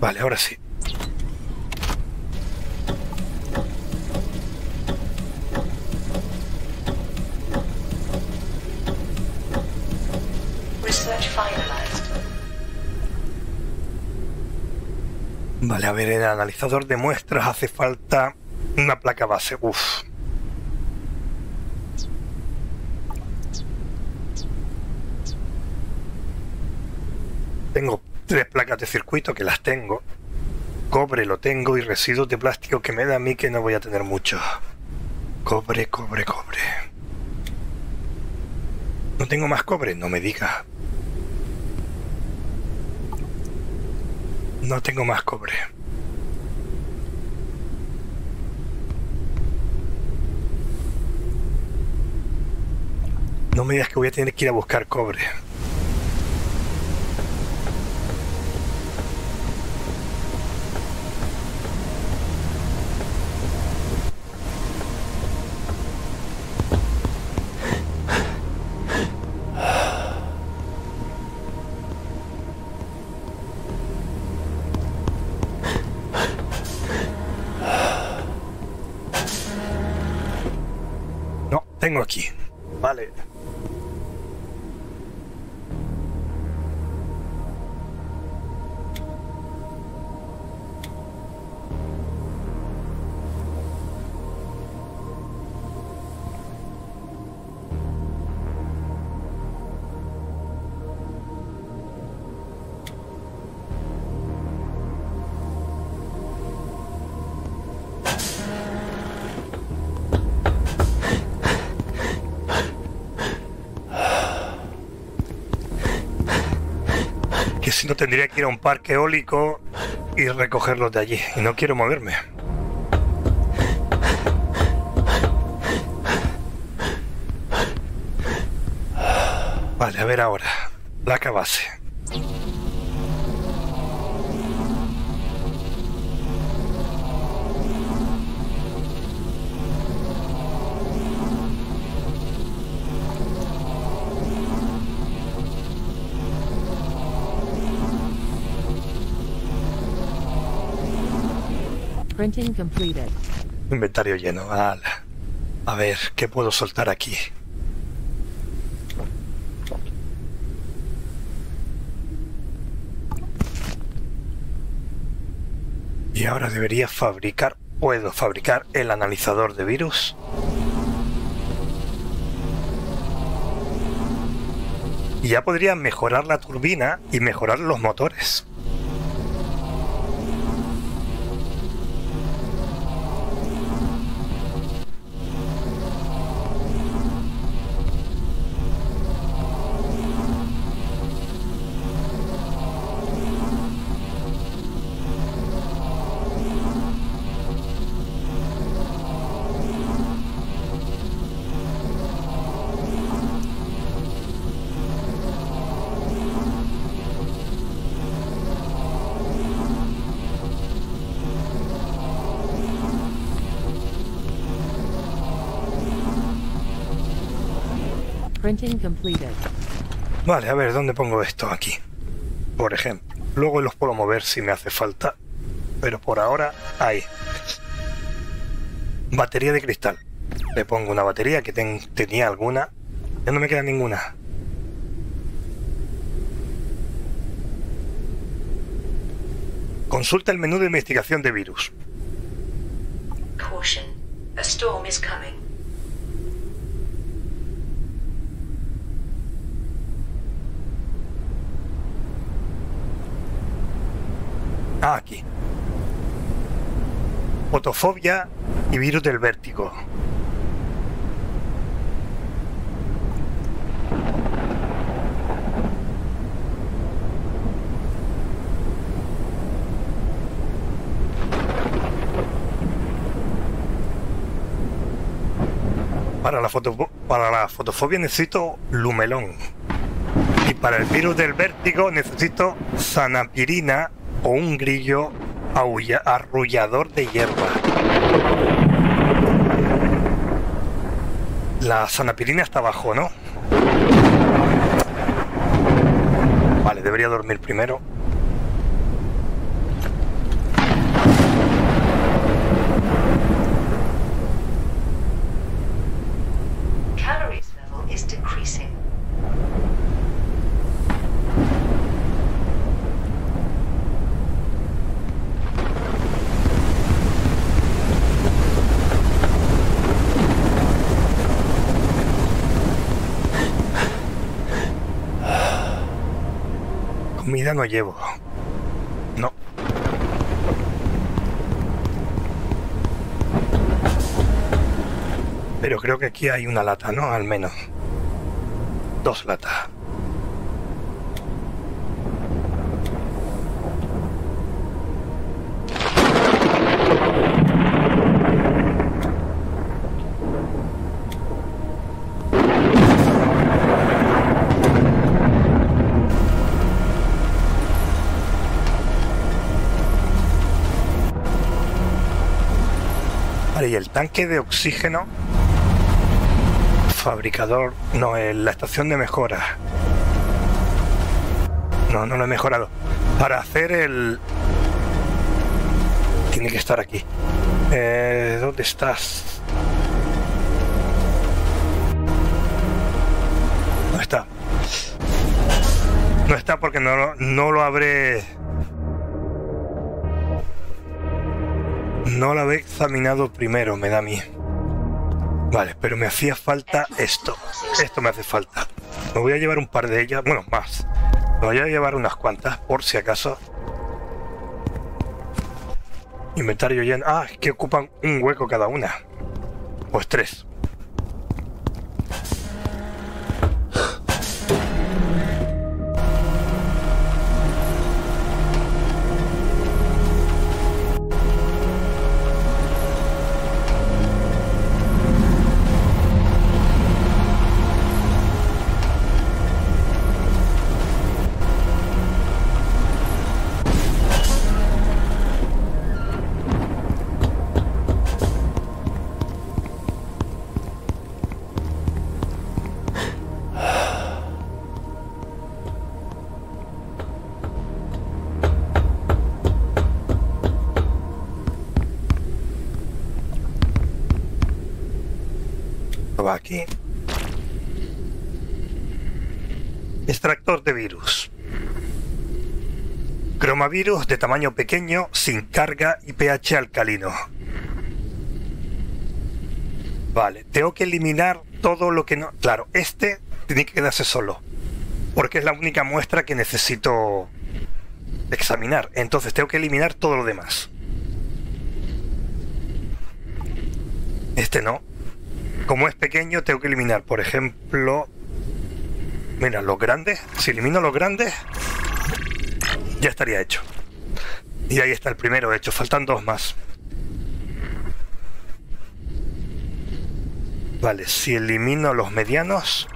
Vale, ahora sí. Vale, a ver, el analizador de muestras hace falta una placa base. Uff. Tengo 3 placas de circuito que las tengo, cobre lo tengo y residuos de plástico que me da a mí que no voy a tener mucho. Cobre. ¿No tengo más cobre? No me digas. No tengo más cobre. No me digas que voy a tener que ir a buscar cobre. Tengo aquí. Vale. Si no, tendría que ir a un parque eólico y recogerlos de allí, y no quiero moverme. Vale, a ver ahora, placa base. Printing completed. Inventario lleno. A ver, ¿qué puedo soltar aquí? Y ahora debería fabricar, puedo fabricar el analizador de virus. Y ya podría mejorar la turbina y mejorar los motores. Printing completed. Vale, a ver, ¿dónde pongo esto? Aquí, por ejemplo. Luego los puedo mover si me hace falta, pero por ahora, ahí. Batería de cristal. Le pongo una batería que tenía alguna. Ya no me queda ninguna. Consulta el menú de investigación de virus. Caution. A storm is coming. Ah, aquí. Fotofobia y virus del vértigo. Para la fotofobia necesito lumelón. Y para el virus del vértigo necesito zanapirina o un grillo arrullador de hierba. La zanapirina está abajo, ¿no? Vale, debería dormir primero. Comida no llevo. No. Pero creo que aquí hay una lata, ¿no? Al menos. 2 latas. Y el tanque de oxígeno, fabricador, no, en la estación de mejora. No, no lo he mejorado. Para hacer el... Tiene que estar aquí. ¿Dónde estás? No está. No está porque no lo habré... No la había examinado primero, me da a mí. Vale, pero me hacía falta esto. Esto me hace falta. Me voy a llevar un par de ellas, bueno, más. Me voy a llevar unas cuantas, por si acaso. Inventario lleno. Ah, es que ocupan un hueco cada una. Pues 3. Va aquí. Extractor de virus. Cromavirus de tamaño pequeño, sin carga y pH alcalino. Vale, tengo que eliminar todo lo que no... Claro, este tiene que quedarse solo. Porque es la única muestra que necesito examinar. Entonces tengo que eliminar todo lo demás. Este no. Como es pequeño, tengo que eliminar, por ejemplo... Mira, los grandes. Si elimino los grandes, ya estaría hecho. Y ahí está el primero hecho. Faltan 2 más. Vale, si elimino los medianos...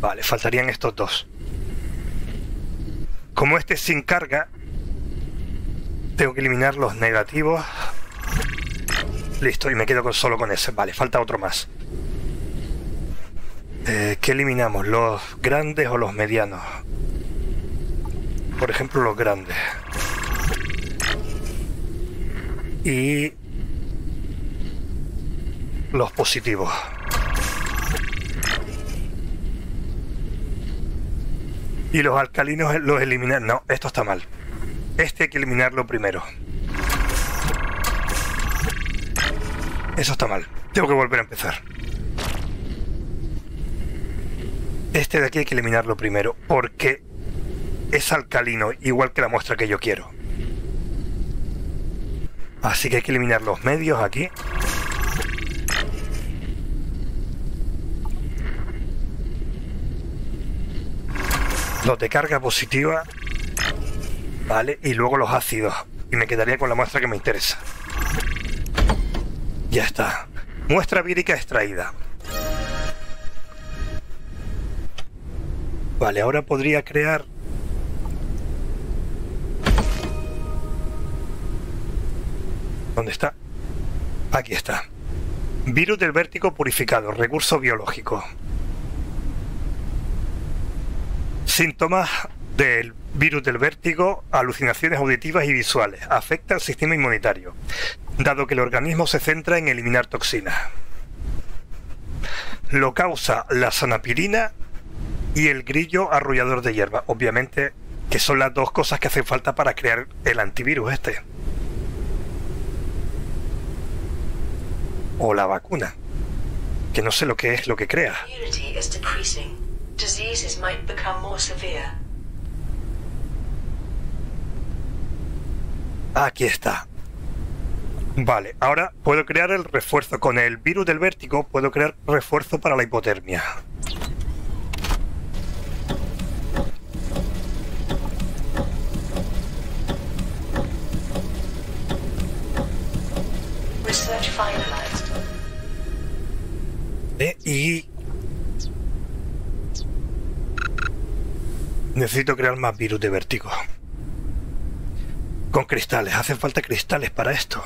Vale, faltarían estos 2. Como este es sin carga, tengo que eliminar los negativos... Listo, y me quedo solo con ese. Vale, falta otro más. ¿Qué eliminamos? ¿Los grandes o los medianos? Por ejemplo, los grandes. Y... los positivos. Y los alcalinos los eliminar. No, esto está mal. Este hay que eliminarlo primero. Eso está mal. Tengo que volver a empezar. Este de aquí hay que eliminarlo primero, porque es alcalino, igual que la muestra que yo quiero. Así que hay que eliminar los medios aquí. Los de carga positiva. Vale, y luego los ácidos. Y me quedaría con la muestra que me interesa. Ya está. Muestra vírica extraída. Vale, ahora podría crear... ¿Dónde está? Aquí está. Virus del vértigo purificado, recurso biológico. Síntomas del virus del vértigo, alucinaciones auditivas y visuales. Afecta al sistema inmunitario, dado que el organismo se centra en eliminar toxinas. Lo causa la sanapirina y el grillo arrullador de hierba. Obviamente que son las dos cosas que hacen falta para crear el antivirus este. O la vacuna. Que no sé lo que es lo que crea. Aquí está. Vale, ahora puedo crear el refuerzo. Con el virus del vértigo puedo crear refuerzo para la hipotermia. Research finalized. Y... necesito crear más virus de vértigo. Con cristales, hacen falta cristales para esto.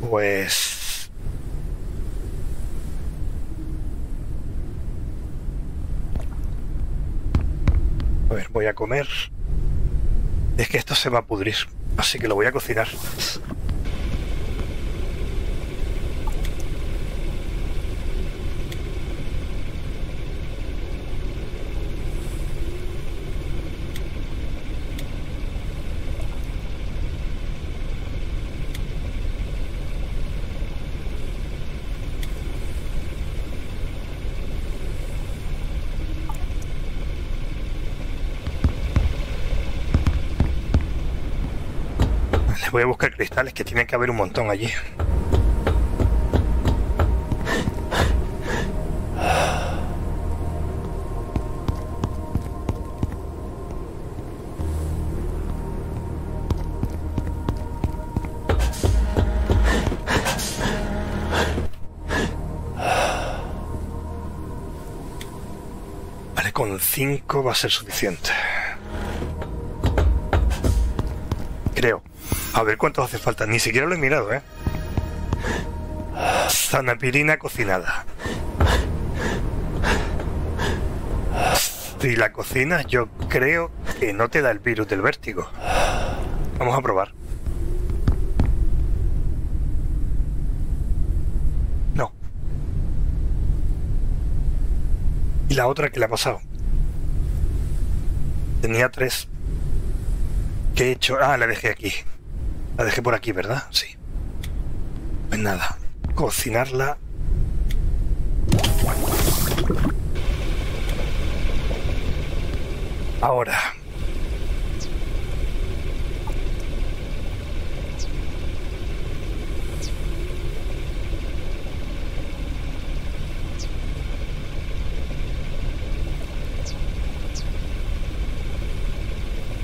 Pues... a ver, voy a comer. Es que esto se va a pudrir, así que lo voy a cocinar. Voy a buscar cristales, que tienen que haber un montón allí. Vale, con 5 va a ser suficiente. Creo. A ver cuántos hace falta. Ni siquiera lo he mirado, ¿eh? Sanapirina cocinada. Si la cocinas, yo creo que no te da el virus del vértigo. Vamos a probar. No. ¿Y la otra que le ha pasado? Tenía 3. ¿Qué he hecho? Ah, la dejé aquí. La dejé por aquí, ¿verdad? Sí. Pues nada, cocinarla. Ahora.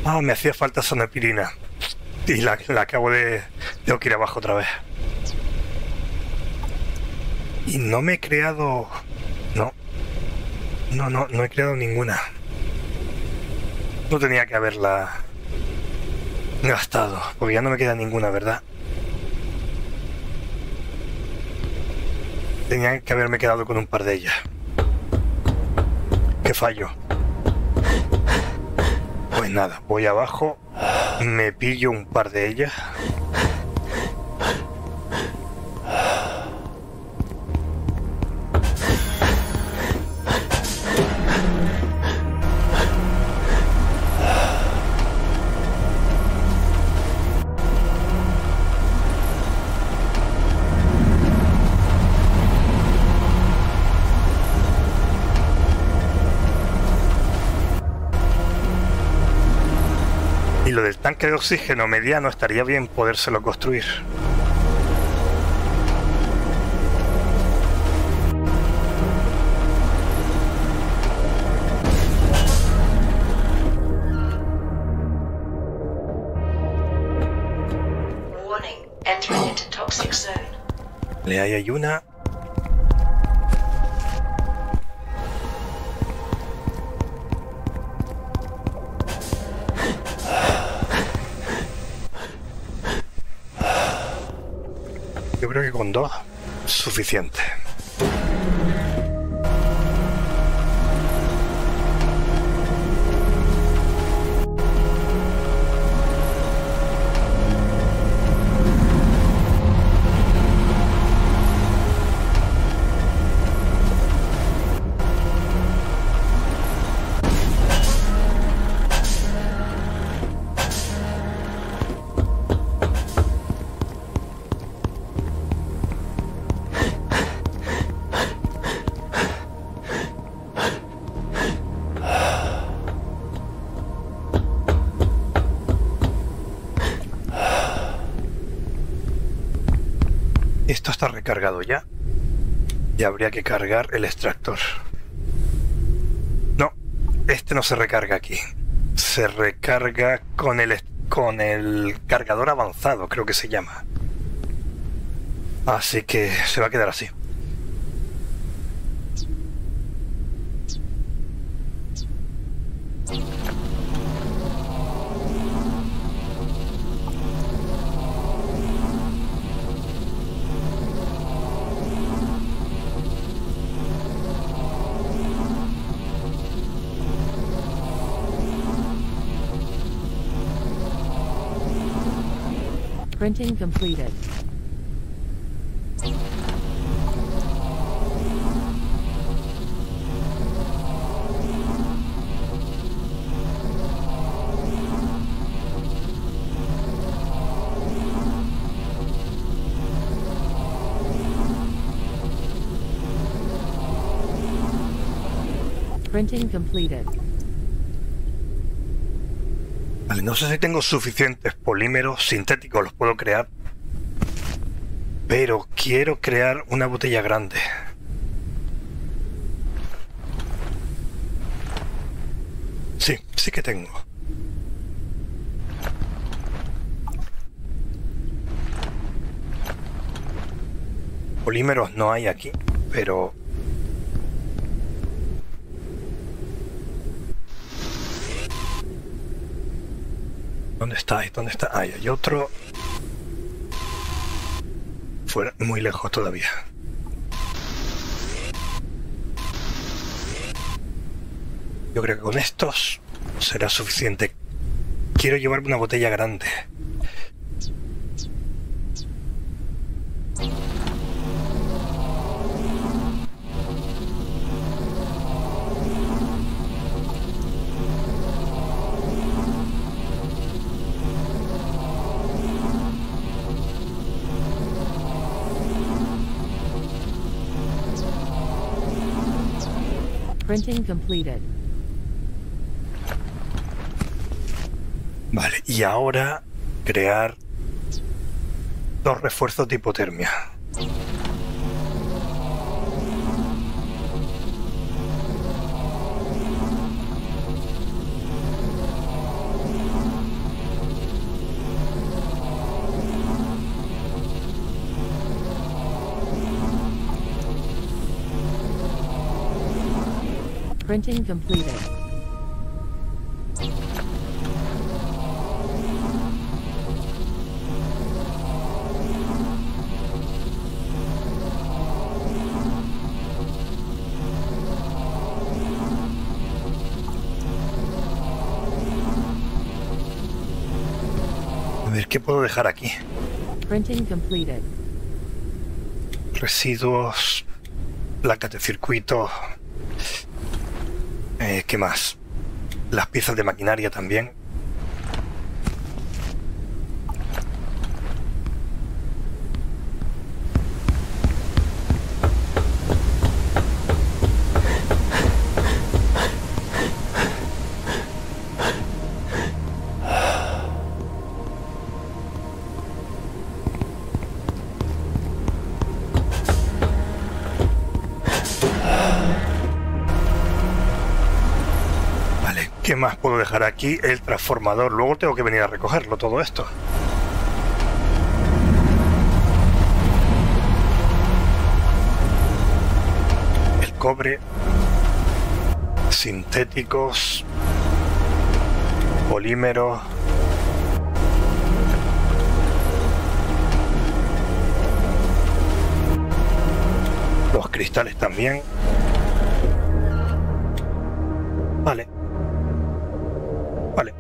Ah, me hacía falta sanapirina. Y la acabo de... tengo que ir abajo otra vez. Y no me he creado... No he creado ninguna. No tenía que haberla gastado, porque ya no me queda ninguna, ¿verdad? Tenía que haberme quedado con un par de ellas. Qué fallo. Pues nada, voy abajo... me pillo un par de ellas. Lo del tanque de oxígeno mediano estaría bien podérselo construir. Warning, Vale, ahí hay una. Yo creo que con dos es suficiente. Esto está recargado ya. Y habría que cargar el extractor. No, este no se recarga aquí. Se recarga con el cargador avanzado, creo que se llama. Así que se va a quedar así. Printing completed. Printing completed. Vale, no sé si tengo suficientes polímeros sintéticos, los puedo crear, pero quiero crear una botella grande. Sí, sí que tengo. Polímeros no hay aquí, pero... ¿dónde estáis? ¿Dónde está? Ahí hay otro. Fuera, muy lejos todavía. Yo creo que con estos será suficiente. Quiero llevarme una botella grande. Printing completed. Vale, y ahora crear dos refuerzos de hipotermia. Printing completed. A ver, ¿qué puedo dejar aquí? Printing completed. Residuos, placas de circuito. ¿Qué más? Las piezas de maquinaria también. ¿Qué más puedo dejar aquí? El transformador. Luego tengo que venir a recogerlo, todo esto. cobre, sintéticos, polímeros, los cristales también. Vale,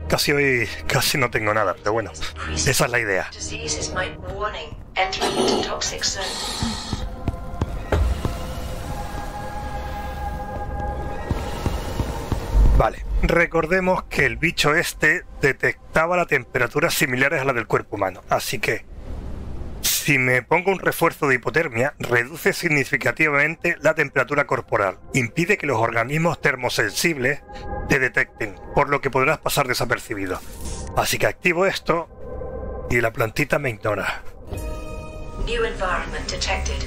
casi no tengo nada, pero bueno, esa es la idea. Vale, recordemos que el bicho este detectaba la temperatura similares a la del cuerpo humano, así que si me pongo un refuerzo de hipotermia, reduce significativamente la temperatura corporal, impide que los organismos termosensibles te detecten, por lo que podrás pasar desapercibido. Así que activo esto y la plantita me ignora. New environment detected.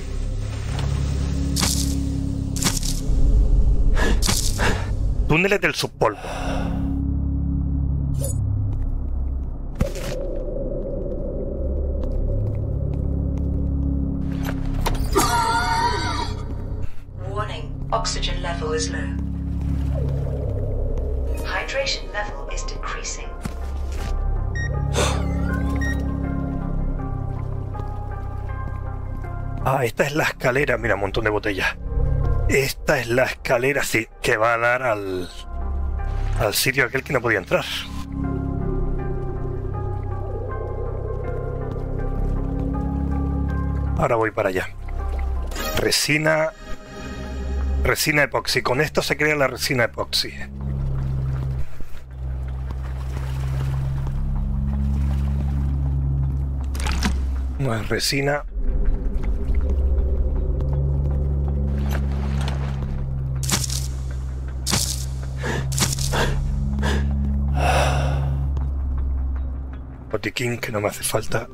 Túneles del subpolvo. Warning, oxygen level is low. Hydration level is decreasing. Ah, esta es la escalera. Mira, un montón de botellas. Esta es la escalera, sí, que va a dar al sitio aquel que no podía entrar. Ahora voy para allá. Resina epoxi. Con esto se crea la resina epoxi. Más resina. Botiquín que no me hace falta.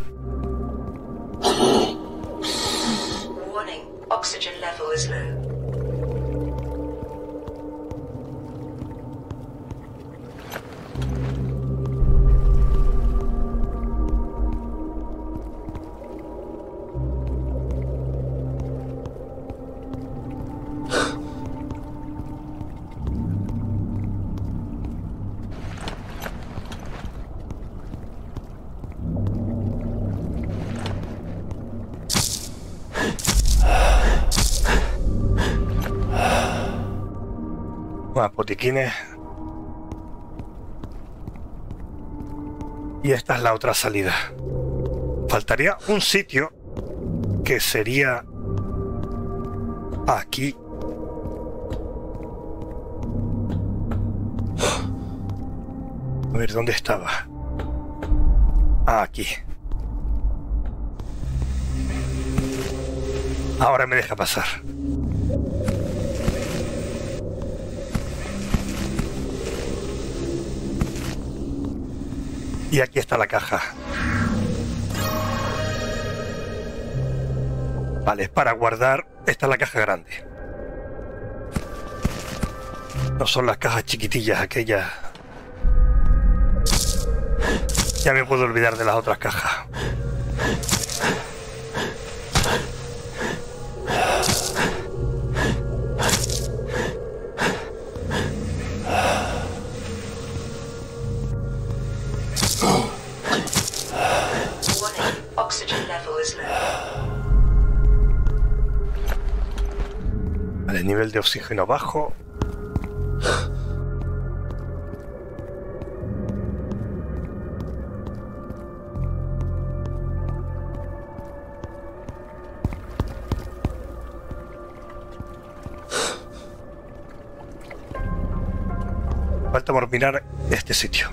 Warning, oxygen level is low. Y esta es la otra salida. Faltaría un sitio que sería aquí. A ver, ¿dónde estaba? Aquí. Ahora me deja pasar. Y aquí está la caja. Vale, es para guardar. Esta es la caja grande. No son las cajas chiquitillas aquellas. Ya me puedo olvidar de las otras cajas. Vale, nivel de oxígeno bajo. Falta por mirar este sitio.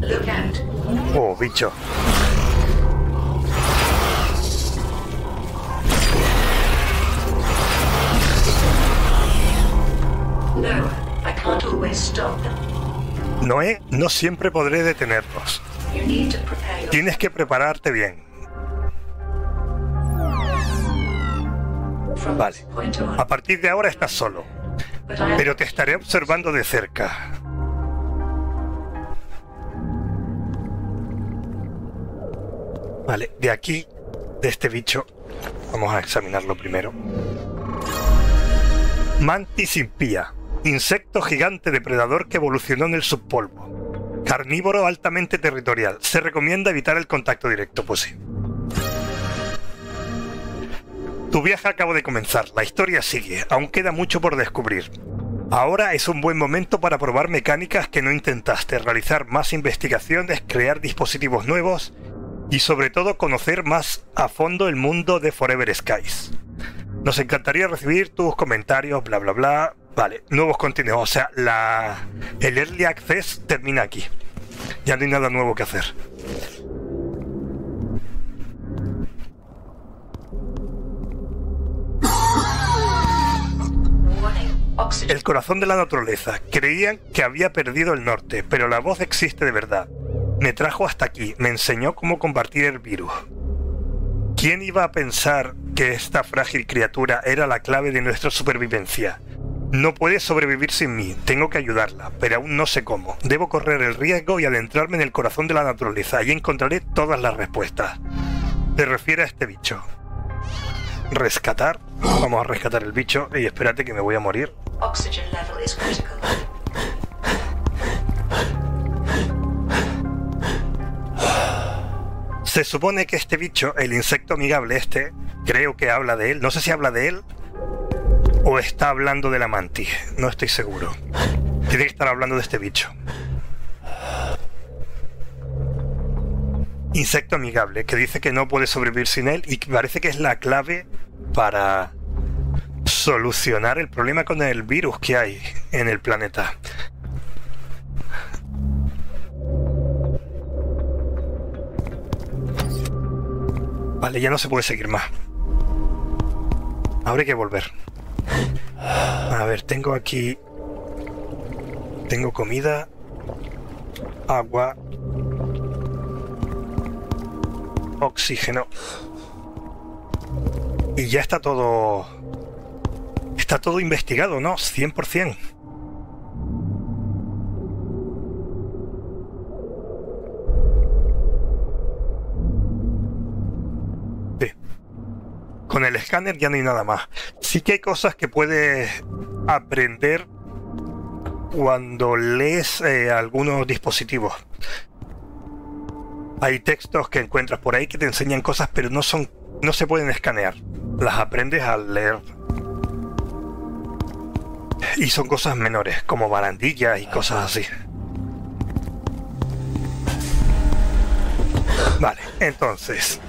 Look out. Oh, bicho. Noé, no siempre podré detenerlos. Tienes que prepararte bien. Vale. A partir de ahora estás solo. Pero te estaré observando de cerca. Vale, de aquí, de este bicho, vamos a examinarlo primero. Mantis impía. Insecto gigante depredador que evolucionó en el subpolvo. Carnívoro altamente territorial. Se recomienda evitar el contacto directo posible. Tu viaje acaba de comenzar. La historia sigue. Aún queda mucho por descubrir. Ahora es un buen momento para probar mecánicas que no intentaste, realizar más investigaciones, crear dispositivos nuevos y sobre todo conocer más a fondo el mundo de Forever Skies. Nos encantaría recibir tus comentarios, bla bla bla. Vale, nuevos contenidos, o sea, el Early Access termina aquí. Ya no hay nada nuevo que hacer. El corazón de la naturaleza. Creían que había perdido el norte, pero la voz existe de verdad. Me trajo hasta aquí, me enseñó cómo combatir el virus. ¿Quién iba a pensar que esta frágil criatura era la clave de nuestra supervivencia? No puede sobrevivir sin mí, tengo que ayudarla, pero aún no sé cómo. Debo correr el riesgo y adentrarme en el corazón de la naturaleza, y encontraré todas las respuestas. Se refiere a este bicho. Rescatar. Vamos a rescatar el bicho. Y espérate que me voy a morir. Se supone que este bicho, el insecto amigable este, creo que habla de él. No sé si habla de él o está hablando de la mantis, no estoy seguro. Tiene que estar hablando de este bicho. Insecto amigable, que dice que no puede sobrevivir sin él y que parece que es la clave para solucionar el problema con el virus que hay en el planeta. Vale, ya no se puede seguir más. Ahora hay que volver. A ver, tengo aquí... Tengo comida... Agua... Oxígeno... Y ya está todo... Está todo investigado, ¿no? 100%. Con el escáner ya no hay nada más. Sí que hay cosas que puedes aprender cuando lees algunos dispositivos. Hay textos que encuentras por ahí que te enseñan cosas, pero no se pueden escanear. Las aprendes al leer. Y son cosas menores, como barandillas y cosas así. Vale, entonces,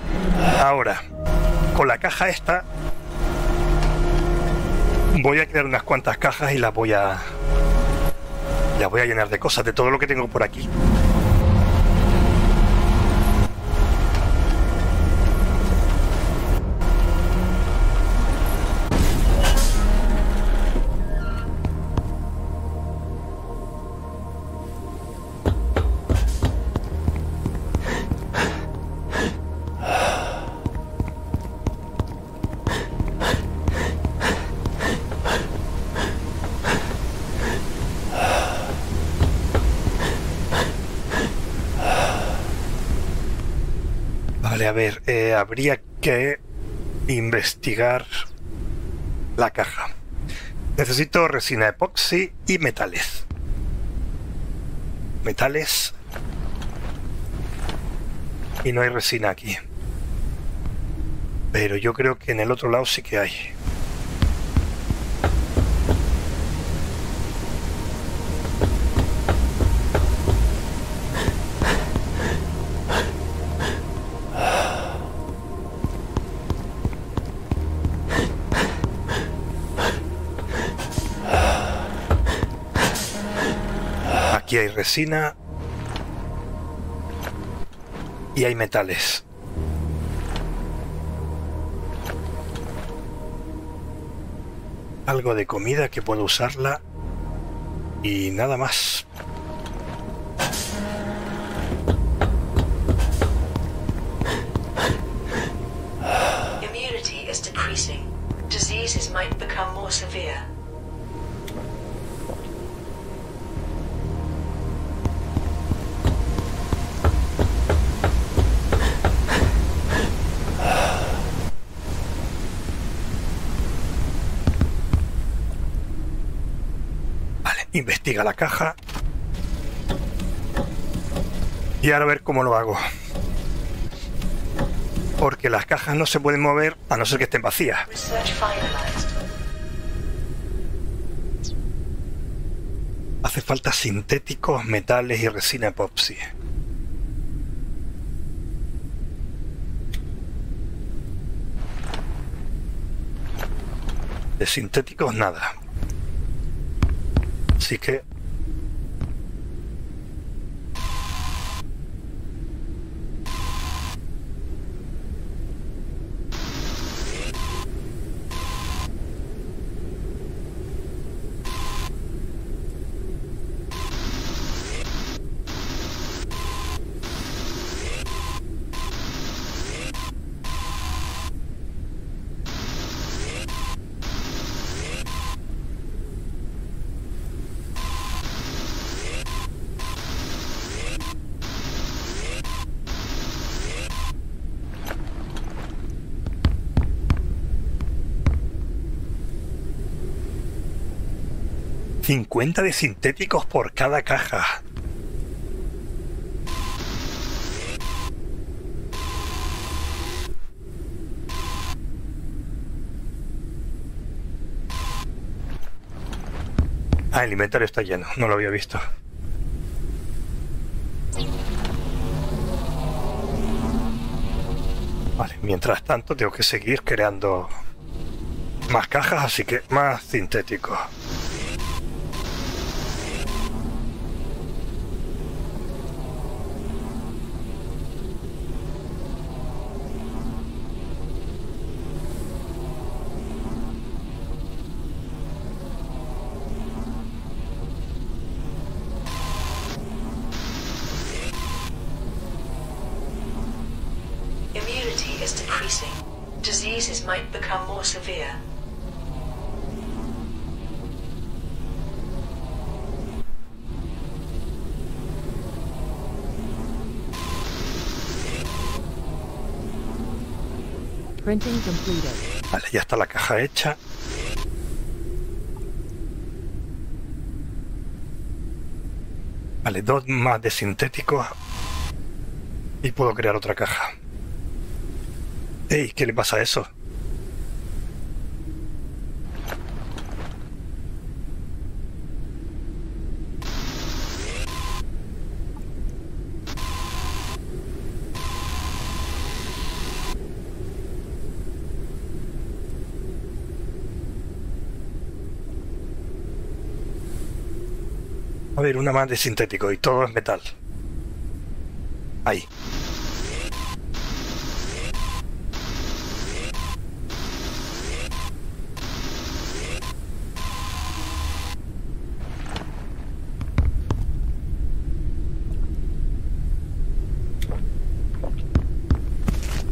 ahora... Con la caja esta voy a crear unas cuantas cajas y las voy a llenar de cosas, de todo lo que tengo por aquí. A ver, habría que investigar la caja. Necesito resina epoxi y metales. Metales. Y no hay resina aquí. Pero yo creo que en el otro lado sí que hay. Aquí hay resina. y hay metales. Algo de comida que puedo usarla y nada más. Immunity is decreasing. Diseases might become more severe. Investiga la caja y ahora a ver cómo lo hago, porque las cajas no se pueden mover a no ser que estén vacías. Hace falta sintéticos, metales y resina epoxi. De sintéticos nada. Así que ¿50 de sintéticos por cada caja? Ah, el inventario está lleno, no lo había visto. Vale, mientras tanto tengo que seguir creando más cajas, así que más sintéticos. Vale, ya está la caja hecha. Vale, 2 más de sintéticos y puedo crear otra caja. ¡Ey! ¿Qué le pasa a eso? A ver, una más de sintético y todo es metal. Ahí.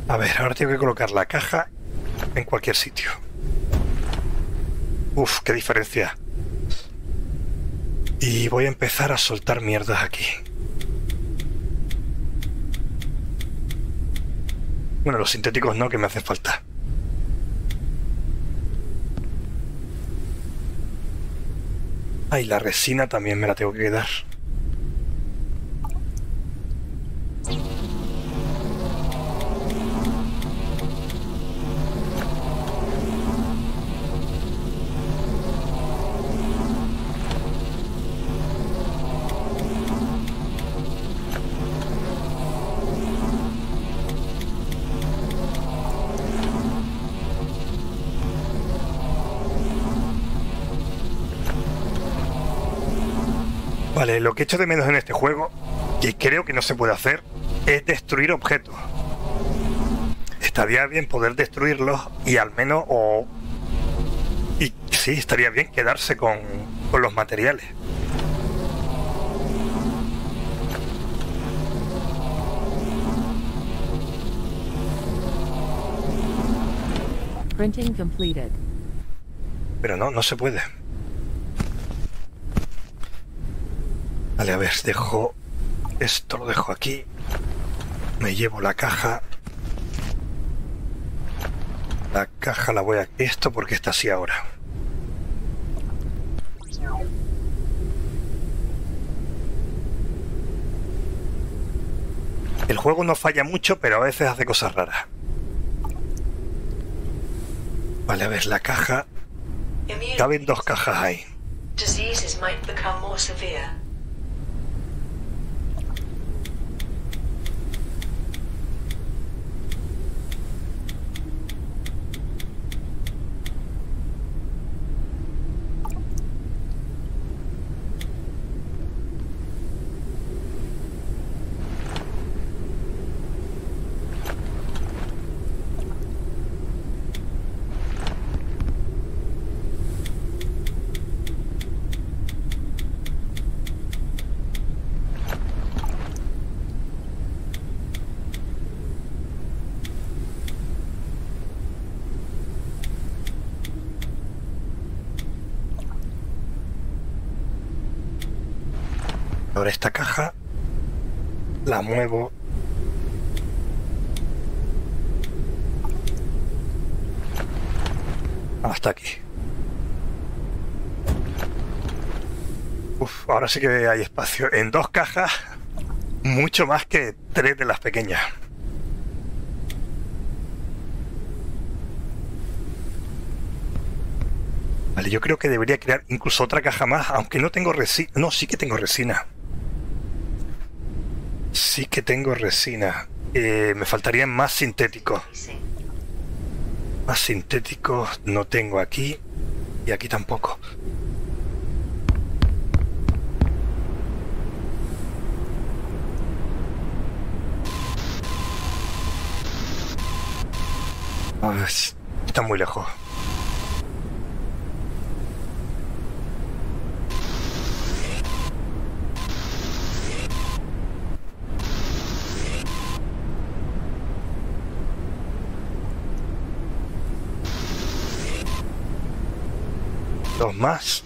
A ver, ahora tengo que colocar la caja en cualquier sitio. Uf, qué diferencia. Y voy a empezar a soltar mierdas aquí. Bueno, los sintéticos no, que me hacen falta. Ay, la resina también me la tengo que quedar. Vale, lo que echo de menos en este juego, y creo que no se puede hacer, es destruir objetos. Estaría bien poder destruirlos y al menos y sí, estaría bien quedarse con los materiales. Printing completed. Pero no se puede. Vale, a ver, dejo esto, lo dejo aquí. Me llevo la caja. La caja la voy a... Esto porque está así ahora. El juego no falla mucho, pero a veces hace cosas raras. Vale, a ver, la caja... Caben dos cajas ahí. Ahora esta caja la muevo. Hasta aquí. Uf, ahora sí que hay espacio. En dos cajas, mucho más que tres de las pequeñas. Vale, yo creo que debería crear incluso otra caja más, aunque no tengo resina. No, sí que tengo resina. Sí que tengo resina. Me faltarían más sintéticos. Más sintéticos no tengo aquí. Y aquí tampoco. Está muy lejos. Dos más.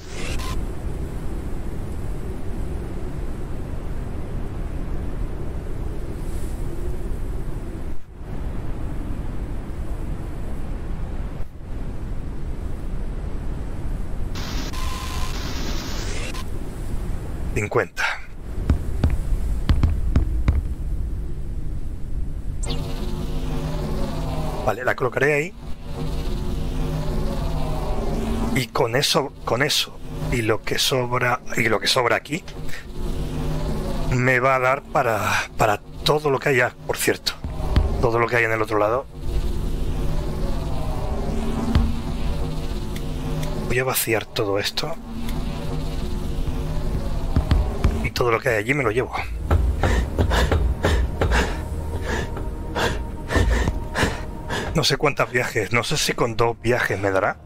$50. Vale, la colocaré ahí. Y con eso y lo que sobra aquí me va a dar para todo lo que haya, por cierto, todo lo que hay en el otro lado. Voy a vaciar todo esto y todo lo que hay allí me lo llevo. No sé cuántos viajes, no sé si con dos viajes me dará.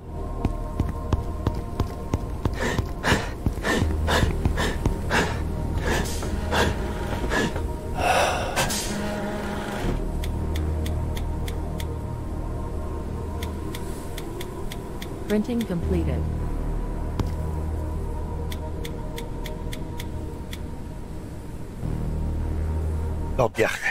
Printing completed. Dos viajes.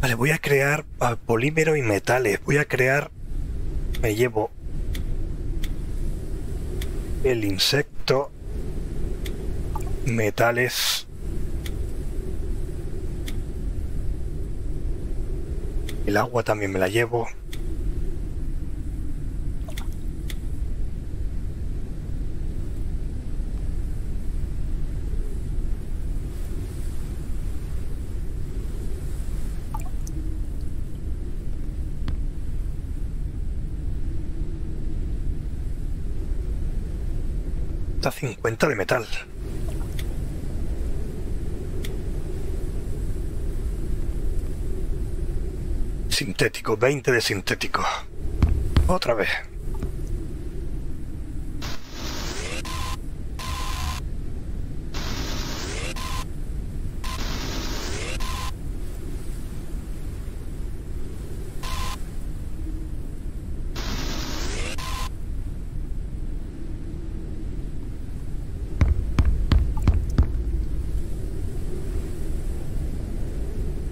Vale, voy a crear polímero y metales. Voy a crear... Me llevo el insecto, metales... El agua también me la llevo. Está 50 de metal. Sintético, 20 de sintético. Otra vez.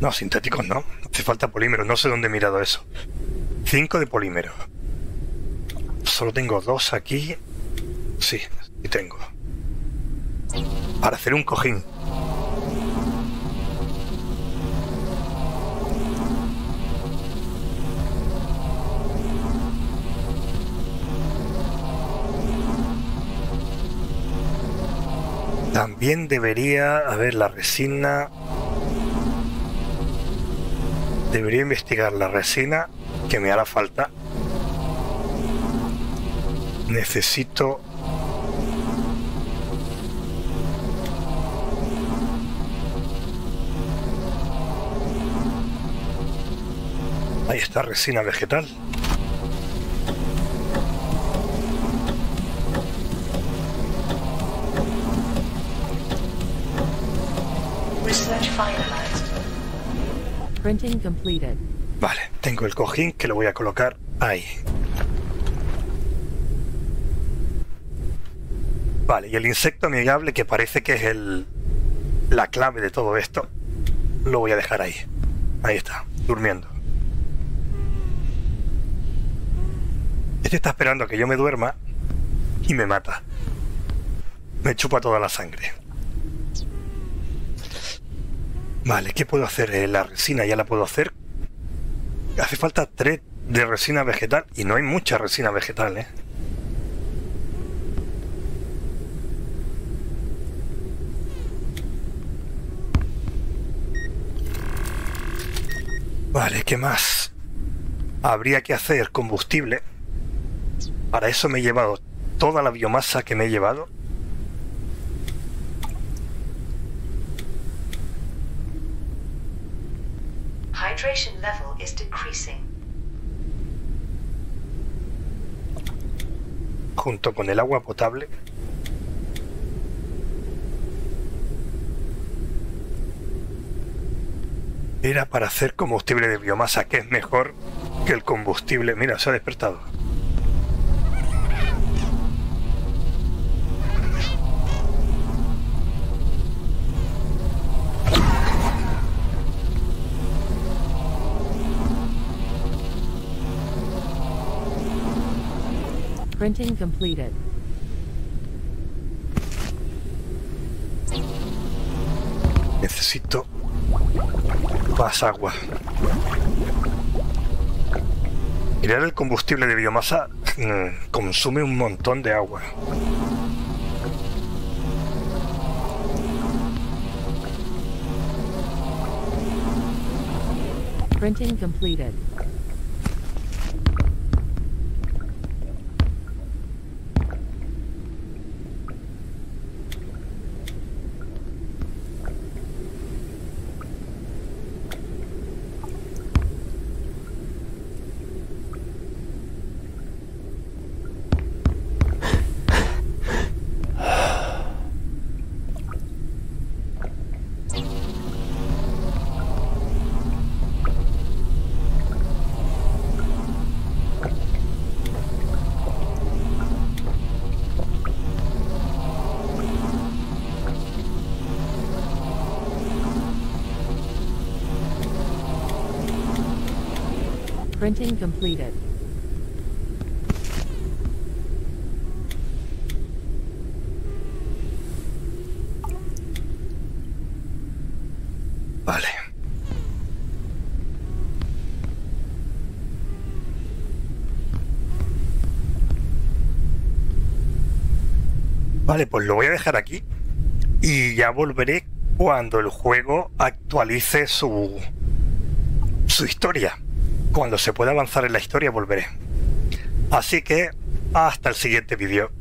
No, sintéticos no. Hace falta polímero. No sé dónde he mirado eso. 5 de polímero. Solo tengo 2 aquí. Sí, sí tengo. Para hacer un cojín. También debería... A ver, la resina... Debería investigar la resina, que me hará falta. Necesito... Ahí está, resina vegetal. Research finalized. Printing completed. Vale, tengo el cojín que lo voy a colocar ahí. Vale, y el insecto amigable, que parece que es la clave de todo esto, lo voy a dejar ahí. Ahí está, durmiendo. Este está esperando a que yo me duerma y me mata. Me chupa toda la sangre. Vale, ¿qué puedo hacer? La resina ya la puedo hacer. Hace falta 3 de resina vegetal y no hay mucha resina vegetal, ¿eh? Vale, ¿qué más? Habría que hacer combustible. Para eso me he llevado toda la biomasa que me he llevado. Hydration level is decreasing. Junto con el agua potable. Era para hacer combustible de biomasa, que es mejor que el combustible. Mira, se ha despertado. Printing completed. Necesito más agua. Mirar el combustible de biomasa consume un montón de agua. Printing completed. Printing completed. Vale. Vale, pues lo voy a dejar aquí y ya volveré cuando el juego actualice su historia. Cuando se pueda avanzar en la historia volveré. Así que hasta el siguiente vídeo.